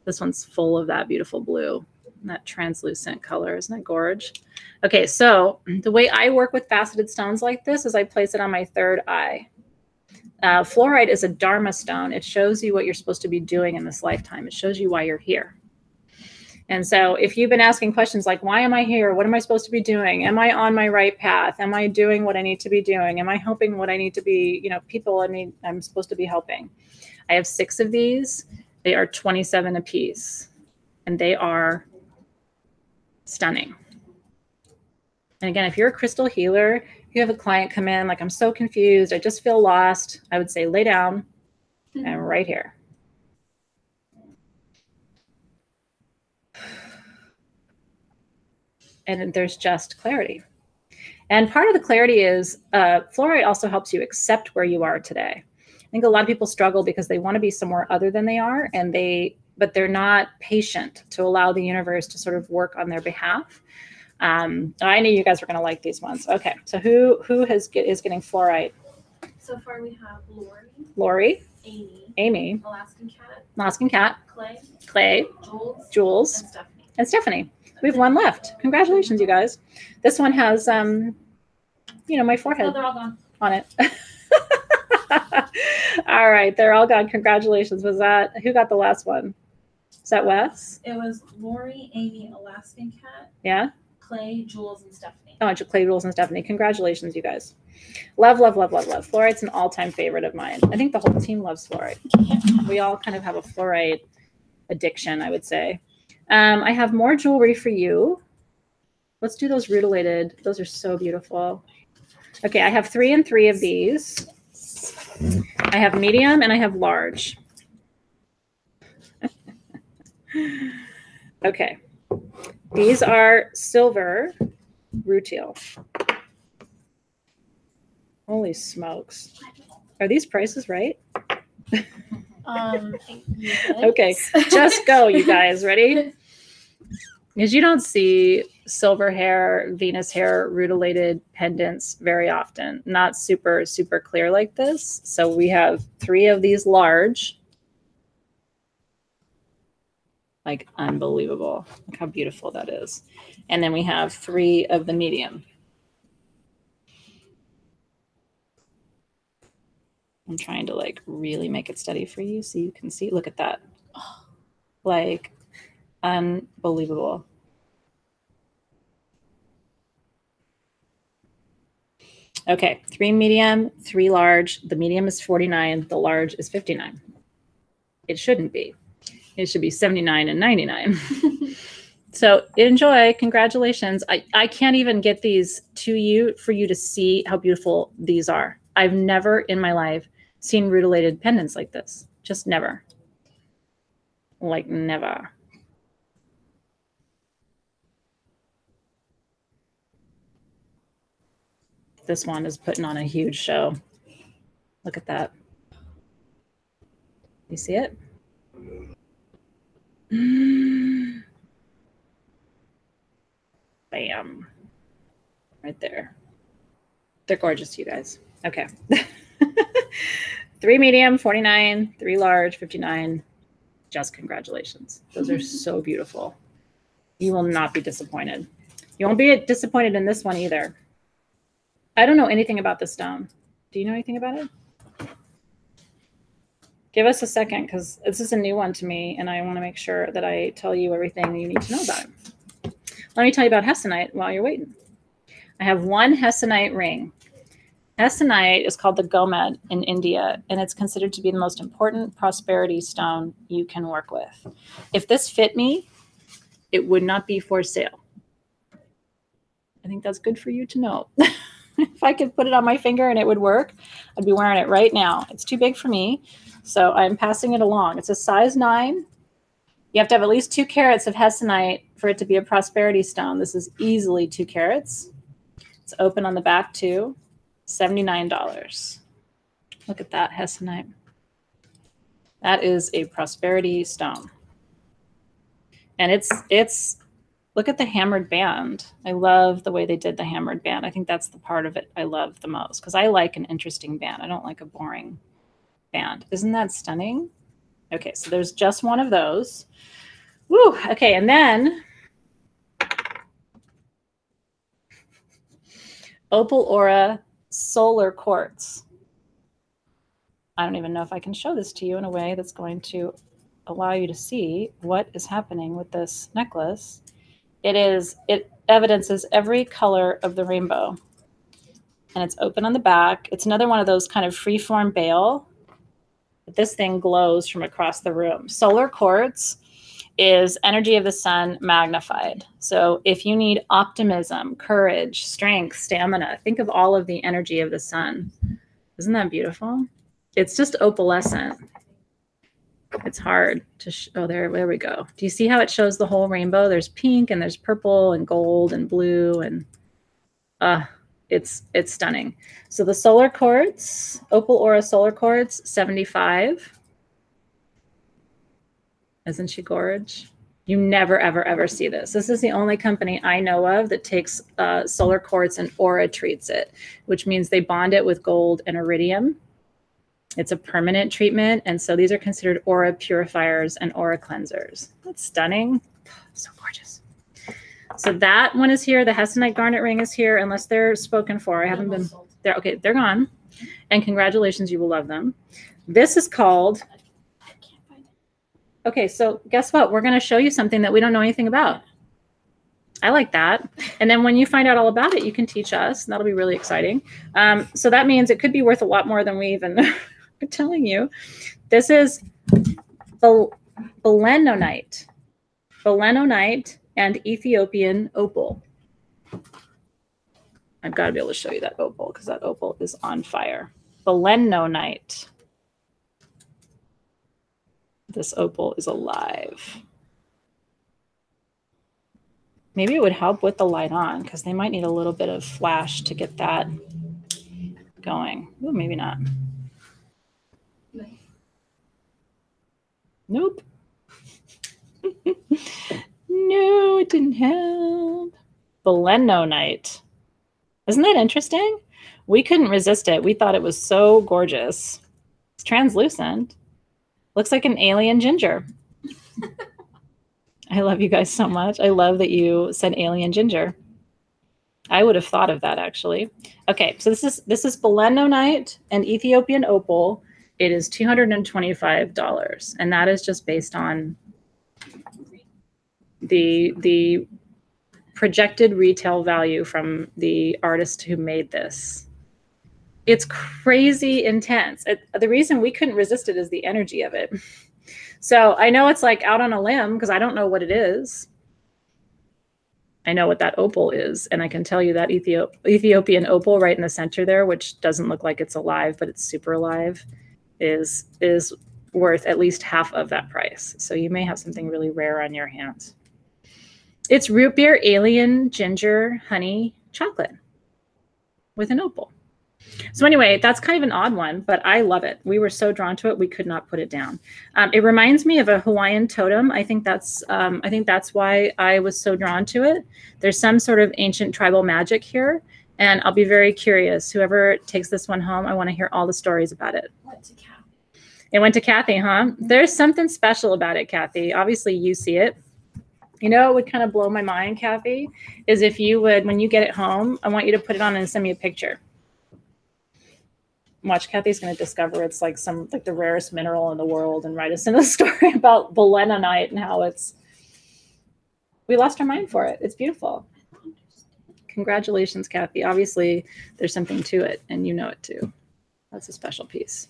This one's full of that beautiful blue, that translucent color. Isn't that gorgeous? Okay, so the way I work with faceted stones like this is I place it on my third eye. Fluorite is a dharma stone. It shows you what you're supposed to be doing in this lifetime. It shows you why you're here. And so if you've been asking questions like, why am I here? What am I supposed to be doing? Am I on my right path? Am I doing what I need to be doing? Am I helping what I need to be, you know, people I'm supposed to be helping? I have 6 of these. They are $27 a piece, and they are stunning. And again, if you're a crystal healer, you have a client come in like, I'm so confused, I just feel lost, I would say lay down and right here. And there's just clarity. And part of the clarity is fluorite also helps you accept where you are today. I think a lot of people struggle because they want to be somewhere other than they are, and but they're not patient to allow the universe to sort of work on their behalf. I knew you guys were going to like these ones. Okay, so who is getting fluorite? So far we have Lori, Amy, Alaskan Cat, Clay, Jules, and Stephanie. We have 1 left. Congratulations, you guys. This one has, you know, my forehead they're all gone on it. All right. They're all gone. Congratulations. Was that, who got the last one? Is that Wes? It was Lori, Amy, Alaskan Cat. Yeah. Clay, Jules, and Stephanie. Oh, Clay, Jules, and Stephanie. Congratulations, you guys. Love, love, love, love, love. Fluorite's an all-time favorite of mine. I think the whole team loves fluorite. Yeah. We all kind of have a fluorite addiction, I would say. I have more jewelry for you. Let's do those rutilated. Those are so beautiful. Okay, I have 3 and 3 of these. I have medium and I have large. Okay. These are silver rutile. Holy smokes. Are these prices right? Okay, just go, you guys. Ready? Because you don't see silver hair, Venus hair, rutilated pendants very often. Not super, super clear like this. So we have 3 of these large. Like, unbelievable. Look how beautiful that is. And then we have 3 of the medium. I'm trying to like really make it steady for you so you can see. Look at that. Like, unbelievable. Okay, 3 medium, 3 large. The medium is $49, the large is $59. It shouldn't be. It should be $79 and $99. So enjoy. Congratulations. I can't even get these to you for you to see how beautiful these are. I've never in my life seen rutilated pendants like this. Just never. Like never. This one is putting on a huge show. Look at that. You see it? Bam. Right there. They're gorgeous, you guys. Okay. 3 medium, 49, 3 large, 59. Just congratulations. Those are so beautiful. You will not be disappointed. You won't be disappointed in this one either. I don't know anything about this stone. Do you know anything about it? Give us a second, because this is a new one to me, and I want to make sure that I tell you everything you need to know about it. Let me tell you about Hessonite while you're waiting. I have one Hessonite ring. Hessonite is called the Gomed in India, and it's considered to be the most important prosperity stone you can work with. If this fit me, it would not be for sale. I think that's good for you to know. If I could put it on my finger and it would work, I'd be wearing it right now. It's too big for me, so I'm passing it along. It's a size 9. You have to have at least 2 carats of Hessonite for it to be a prosperity stone. This is easily 2 carats. It's open on the back too. $79. Look at that Hessonite. That is a prosperity stone. And it's look at the hammered band. I love the way they did the hammered band. I think that's the part of it I love the most, because I like an interesting band. I don't like a boring band. Isn't that stunning? Okay, so there's just one of those. Woo! Okay, and then Opal Aura Solar Quartz. I don't even know if I can show this to you in a way that's going to allow you to see what is happening with this necklace. It evidences every color of the rainbow, and it's open on the back. It's another one of those kind of freeform bail, but this thing glows from across the room. Solar quartz is energy of the sun magnified. So if you need optimism, courage, strength, stamina, think of all of the energy of the sun. Isn't that beautiful? It's just opalescent. It's hard to oh, there we go. Do you see how it shows the whole rainbow? There's pink and there's purple and gold and blue, and it's stunning. So the solar quartz, Opal Aura Solar Quartz, $75. Isn't she gorgeous? You never, ever, ever see this. This is the only company I know of that takes solar quartz and aura treats it, which means they bond it with gold and iridium. It's a permanent treatment, and so these are considered aura purifiers and aura cleansers. That's stunning. So gorgeous. So that one is here. The Hessonite garnet ring is here, unless they're spoken for. I haven't been there. Okay, they're gone. And congratulations, you will love them. This is called... I can't find it. Okay, so guess what? We're going to show you something that we don't know anything about. I like that. And then when you find out all about it, you can teach us, and that'll be really exciting. So that means it could be worth a lot more than we even... I'm telling you, this is Belenonite and Ethiopian opal. I've got to be able to show you that opal, because that opal is on fire. Belenonite. This opal is alive. Maybe it would help with the light on, because they might need a little bit of flash to get that going. Ooh, maybe not. Nope. No, it didn't help. Belenonite. Isn't that interesting? We couldn't resist it. We thought it was so gorgeous. It's translucent. Looks like an alien ginger. I love you guys so much. I love that you said alien ginger. I would have thought of that, actually. Okay, so this is Belenonite and Ethiopian opal. It is $225, and that is just based on the projected retail value from the artist who made this. It's crazy intense. The reason we couldn't resist it is the energy of it. So I know it's like out on a limb, because I don't know what it is. I I know what that opal is, and I can tell you that Ethiopian opal right in the center there, which doesn't look like it's alive, but it's super alive, is worth at least half of that price. So you may have something really rare on your hands. It's root beer, alien, ginger, honey, chocolate with an opal. So anyway, that's kind of an odd one, but I love it. We were so drawn to it, we could not put it down. It reminds me of a Hawaiian totem. I think that's why I was so drawn to it. There's some sort of ancient tribal magic here, and I'll be very curious. Whoever takes this one home, I want to hear all the stories about it. It went to Kathy, huh? There's something special about it, Kathy. Obviously, you see it. You know, it would kind of blow my mind, Kathy, is if you would, when you get it home, I want you to put it on and send me a picture. Watch, Kathy's going to discover it's like some, like the rarest mineral in the world, and write us in a story about belenonite and how it's, we lost our mind for it. It's beautiful. Congratulations, Kathy. Obviously, there's something to it, and you know it too. That's a special piece.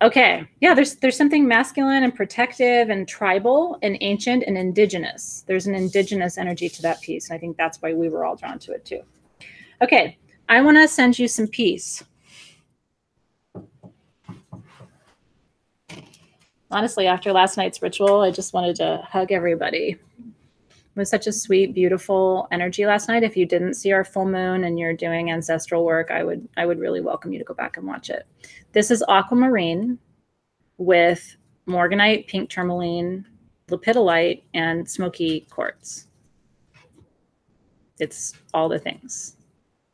Okay. Yeah, there's something masculine and protective and tribal and ancient and indigenous. There's an indigenous energy to that piece, and I think that's why we were all drawn to it too. Okay. I want to send you some peace. Honestly, after last night's ritual, I just wanted to hug everybody. It was such a sweet, beautiful energy last night. If you didn't see our full moon and you're doing ancestral work, I would really welcome you to go back and watch it. This is aquamarine with morganite, pink tourmaline, lepidolite, and smoky quartz. It's all the things,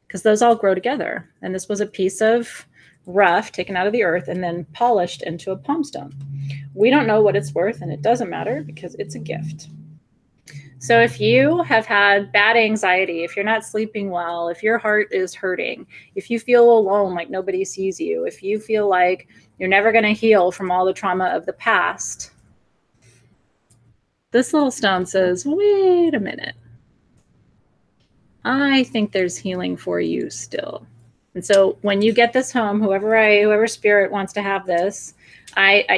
because those all grow together. And this was a piece of rough taken out of the earth and then polished into a palm stone. We don't know what it's worth, and it doesn't matter because it's a gift. So if you have had bad anxiety, if you're not sleeping well, if your heart is hurting, if you feel alone, like nobody sees you, if you feel like you're never going to heal from all the trauma of the past, this little stone says, wait a minute. I think there's healing for you still. And so when you get this home, whoever spirit wants to have this,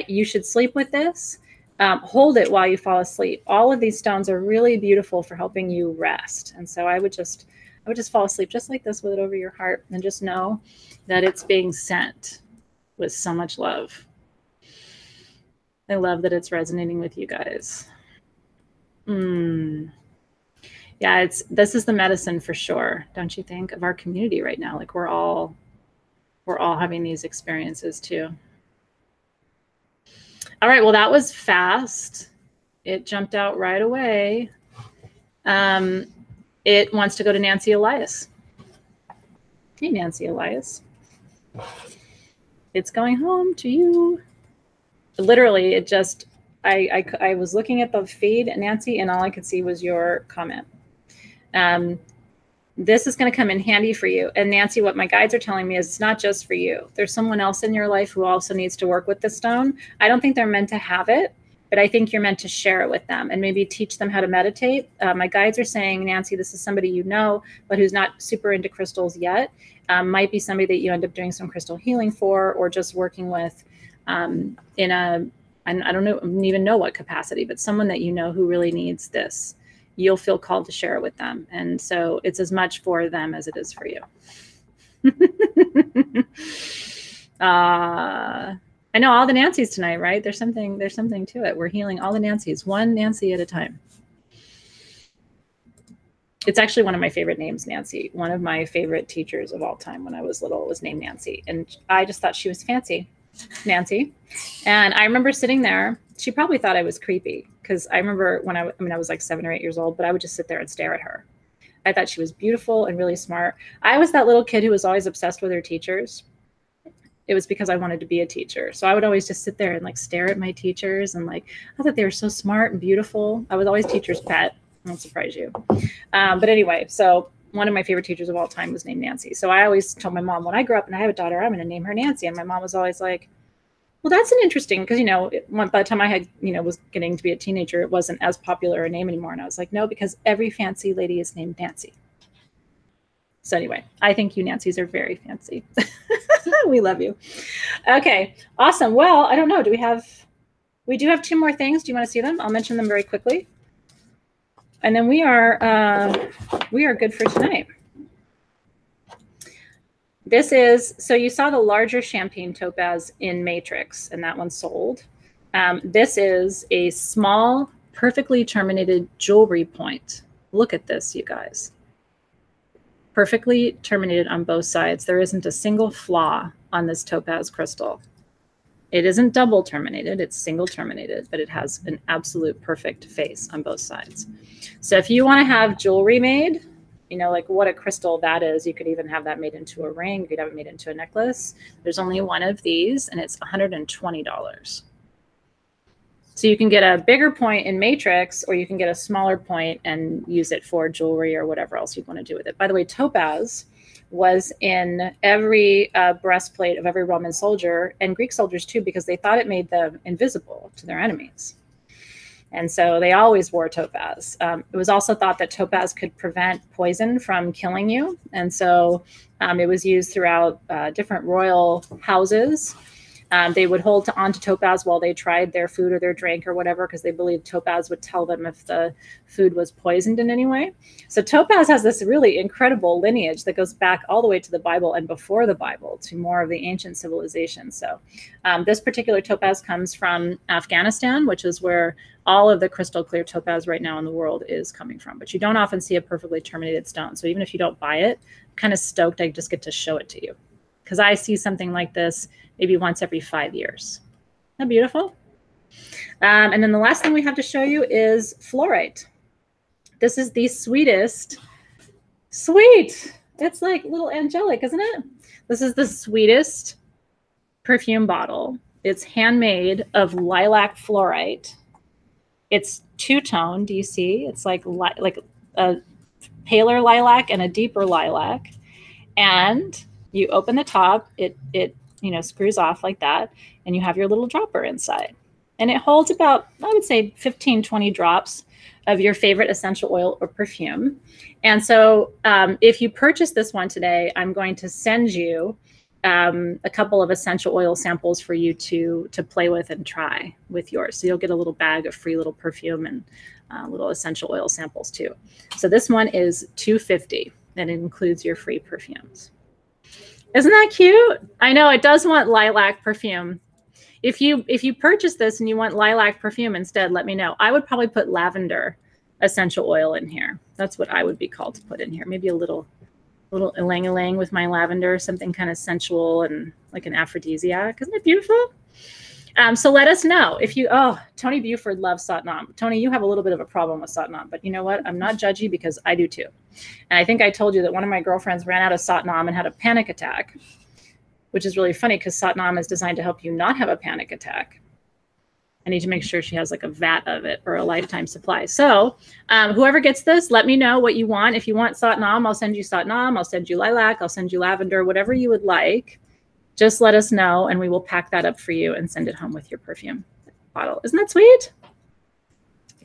you should sleep with this. Hold it while you fall asleep. All of these stones are really beautiful for helping you rest. And so I would just fall asleep just like this with it over your heart, and just know that it's being sent with so much love. I love that it's resonating with you guys. Yeah, this is the medicine for sure, don't you think, of our community right now? Like we're all having these experiences too. All right, well, that was fast. It jumped out right away. It wants to go to Nancy Elias. Hey, Nancy Elias. It's going home to you. Literally, it just, I was looking at the feed, Nancy, and all I could see was your comment. This is going to come in handy for you. And Nancy, what my guides are telling me is it's not just for you. There's someone else in your life who also needs to work with the stone. I don't think they're meant to have it, but I think you're meant to share it with them and maybe teach them how to meditate. My guides are saying, Nancy, this is somebody you know, but who's not super into crystals yet. Might be somebody that you end up doing some crystal healing for, or just working with in a, I don't even know what capacity, but someone that you know who really needs this. You'll feel called to share it with them. And so it's as much for them as it is for you. I know all the Nancys tonight, right? There's something to it. We're healing all the Nancys, one Nancy at a time. It's actually one of my favorite names, Nancy. One of my favorite teachers of all time when I was little was named Nancy. And I just thought she was fancy, Nancy. And I remember sitting there. She probably thought I was creepy, because I remember when I was like 7 or 8 years old, but I would just sit there and stare at her. I thought she was beautiful and really smart. I was that little kid who was always obsessed with her teachers. It was because I wanted to be a teacher. So I would always just sit there and like stare at my teachers, and like, I thought they were so smart and beautiful. I was always teacher's pet. Won't surprise you. But anyway, so one of my favorite teachers of all time was named Nancy. So I always told my mom, when I grow up and I have a daughter, I'm going to name her Nancy. And my mom was always like, well, that's an interesting, because, you know, by the time I had, you know, was getting to be a teenager, it wasn't as popular a name anymore. And I was like, no, because every fancy lady is named Nancy. So anyway, I think you Nancys are very fancy. We love you. Okay, awesome. Well, I don't know. We do have two more things. Do you want to see them? I'll mention them very quickly. And then we are good for tonight. This is, so you saw the larger champagne topaz in Matrix, and that one sold. This is a small, perfectly terminated jewelry point. Look at this, you guys. Perfectly terminated on both sides. There isn't a single flaw on this topaz crystal. It isn't double terminated, it's single terminated, but it has an absolute perfect face on both sides. So if you want to have jewelry made, you know, like what a crystal that is. You could even have that made into a ring. You could have it made into a necklace. There's only one of these, and it's $120. So you can get a bigger point in Matrix, or you can get a smaller point and use it for jewelry or whatever else you want to do with it. By the way, topaz was in every breastplate of every Roman soldier, and Greek soldiers too, because they thought it made them invisible to their enemies. And so they always wore topaz. It was also thought that topaz could prevent poison from killing you. And so it was used throughout different royal houses. They would hold onto topaz while they tried their food or their drink or whatever, because they believed topaz would tell them if the food was poisoned in any way. So topaz has this really incredible lineage that goes back all the way to the Bible and before the Bible to more of the ancient civilization. So this particular topaz comes from Afghanistan, which is where all of the crystal clear topaz right now in the world is coming from. But you don't often see a perfectly terminated stone. So even if you don't buy it, I'm kind of stoked I just get to show it to you, because I see something like this maybe once every 5 years. Isn't that beautiful? And then the last thing we have to show you is fluorite. This is the sweetest, sweet. It's like little angelic, isn't it? This is the sweetest perfume bottle. It's handmade of lilac fluorite. It's two-tone, do you see? It's like a paler lilac and a deeper lilac. And you open the top, it you know, screws off like that, and you have your little dropper inside. And it holds about, I would say, 15, 20 drops of your favorite essential oil or perfume. And so if you purchase this one today, I'm going to send you a couple of essential oil samples for you to play with and try with yours. So you'll get a little bag of free little perfume and little essential oil samples too. So this one is $2.50, and it includes your free perfumes. Isn't that cute? I know it does want lilac perfume. If you purchase this and you want lilac perfume instead, let me know. I would probably put lavender essential oil in here. That's what I would be called to put in here. Maybe a little ylang-ylang with my lavender, something kind of sensual and like an aphrodisiac. Isn't it beautiful? So let us know if you, oh, Tony Buford loves Satnam. Tony, you have a little bit of a problem with Satnam, but you know what? I'm not judgy because I do too. And I think I told you that one of my girlfriends ran out of Satnam and had a panic attack, which is really funny because Satnam is designed to help you not have a panic attack. I need to make sure she has like a vat of it or a lifetime supply. So whoever gets this, let me know what you want. If you want Satnam, I'll send you Satnam. I'll send you lilac. I'll send you lavender, whatever you would like. Just let us know, and we will pack that up for you and send it home with your perfume bottle. Isn't that sweet?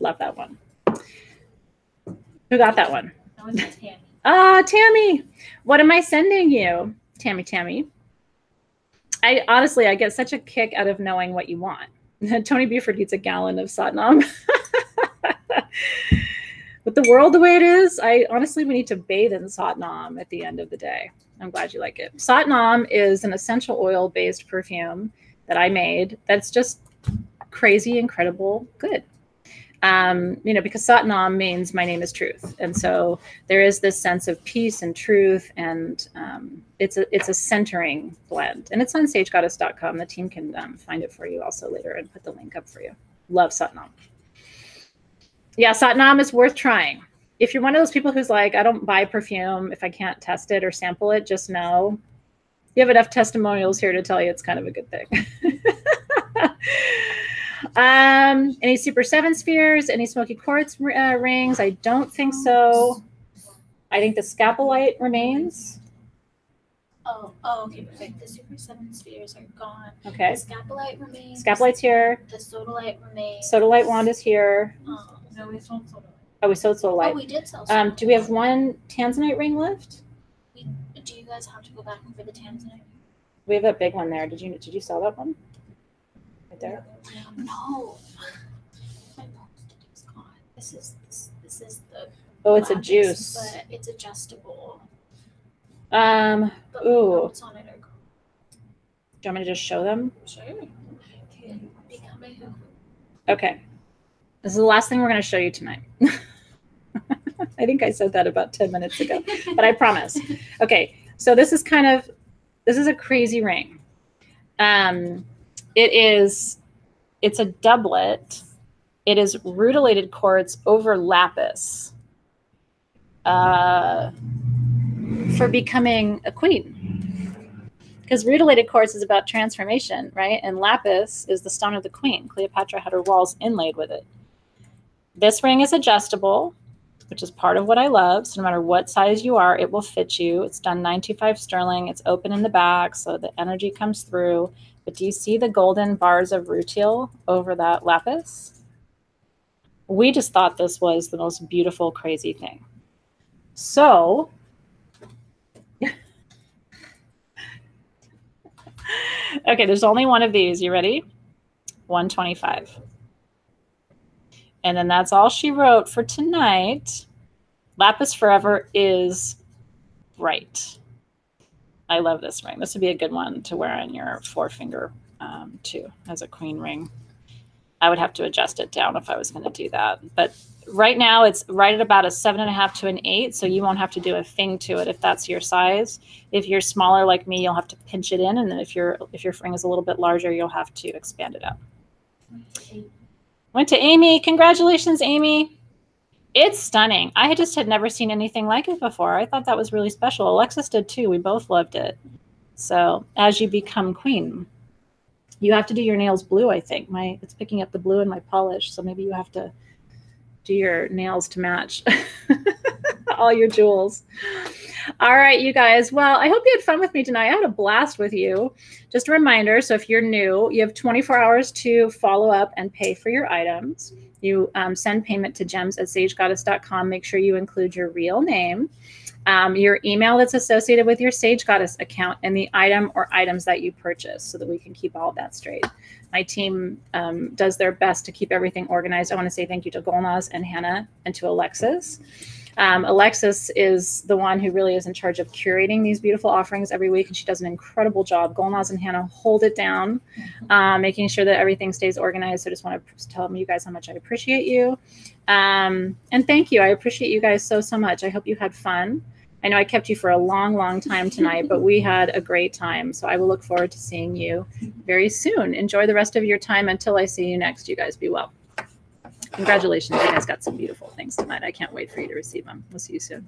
Love that one. Who got that one? That was Tammy. Ah, Tammy. What am I sending you? Tammy. I honestly get such a kick out of knowing what you want. Tony Buford eats a gallon of Satnam. With the world the way it is, honestly, we need to bathe in Satnam at the end of the day. I'm glad you like it. Satnam is an essential oil-based perfume that I made that's just crazy, incredible, good. You know, because Satnam means my name is truth. And so there is this sense of peace and truth, and it's a centering blend. And it's on sagegoddess.com. The team can find it for you also later and put the link up for you. Love Satnam. Yeah, Satnam is worth trying. If you're one of those people who's like, I don't buy perfume if I can't test it or sample it, just know you have enough testimonials here to tell you it's kind of a good thing. Any Super 7 spheres? Any Smoky quartz rings? I don't think so. I think the Scapolite remains. Oh, okay, perfect. The Super 7 spheres are gone. Okay. The Scapolite remains. Scapolite's here. The Sodalite remains. Sodalite wand is here. No, we sold Sodalite. Oh, we sold Sodalite. Oh, we did sell Sodalite. Do we have one Tanzanite ring left? Do you guys have to go back for the Tanzanite? We have that big one there. Did you sell that one? Right there? No. My post-it is gone. This is This is the it's a juice. But it's adjustable. But ooh. What's on it are cool. Do you want me to just show them? Sure. Okay. This is the last thing we're going to show you tonight. I think I said that about 10 minutes ago, but I promise. Okay. So this is kind of, this is a crazy ring. It's a doublet. It is rutilated quartz over lapis for becoming a queen. Because rutilated quartz is about transformation, right? And lapis is the stone of the queen. Cleopatra had her walls inlaid with it. This ring is adjustable, which is part of what I love. So no matter what size you are, it will fit you. It's done 925 sterling. It's open in the back, so the energy comes through. But do you see the golden bars of rutile over that lapis? We just thought this was the most beautiful, crazy thing. So okay, there's only one of these. You ready? 125. And then that's all she wrote for tonight. Lapis forever is bright. I love this ring. This would be a good one to wear on your forefinger too, as a queen ring. I would have to adjust it down if I was going to do that. But right now it's right at about a 7.5 to an 8. So you won't have to do a thing to it if that's your size. If you're smaller like me, you'll have to pinch it in. And then if your ring is a little bit larger, you'll have to expand it out. Went to Amy. Congratulations, Amy. It's stunning. I just had never seen anything like it before. I thought that was really special. Alexis did too. We both loved it. So as you become queen, you have to do your nails blue, I think. It's picking up the blue in my polish, so maybe you have to do your nails to match all your jewels. All right, you guys. Well, I hope you had fun with me tonight. I had a blast with you. Just a reminder, so if you're new, you have 24 hours to follow up and pay for your items. You send payment to gems@sagegoddess.com. Make sure you include your real name, your email that's associated with your Sage Goddess account, and the item or items that you purchase so that we can keep all of that straight. My team does their best to keep everything organized. I want to say thank you to Golnaz and Hannah and to Alexis. Alexis is the one who really is in charge of curating these beautiful offerings every week, and she does an incredible job. Golnaz and Hannah hold it down, making sure that everything stays organized. So I just want to tell you guys how much I appreciate you. And thank you. I appreciate you guys so, so much. I hope you had fun. I know I kept you for a long, long time tonight, but we had a great time. So I will look forward to seeing you very soon. Enjoy the rest of your time until I see you next. You guys be well. Congratulations. You guys got some beautiful things tonight. I can't wait for you to receive them. We'll see you soon.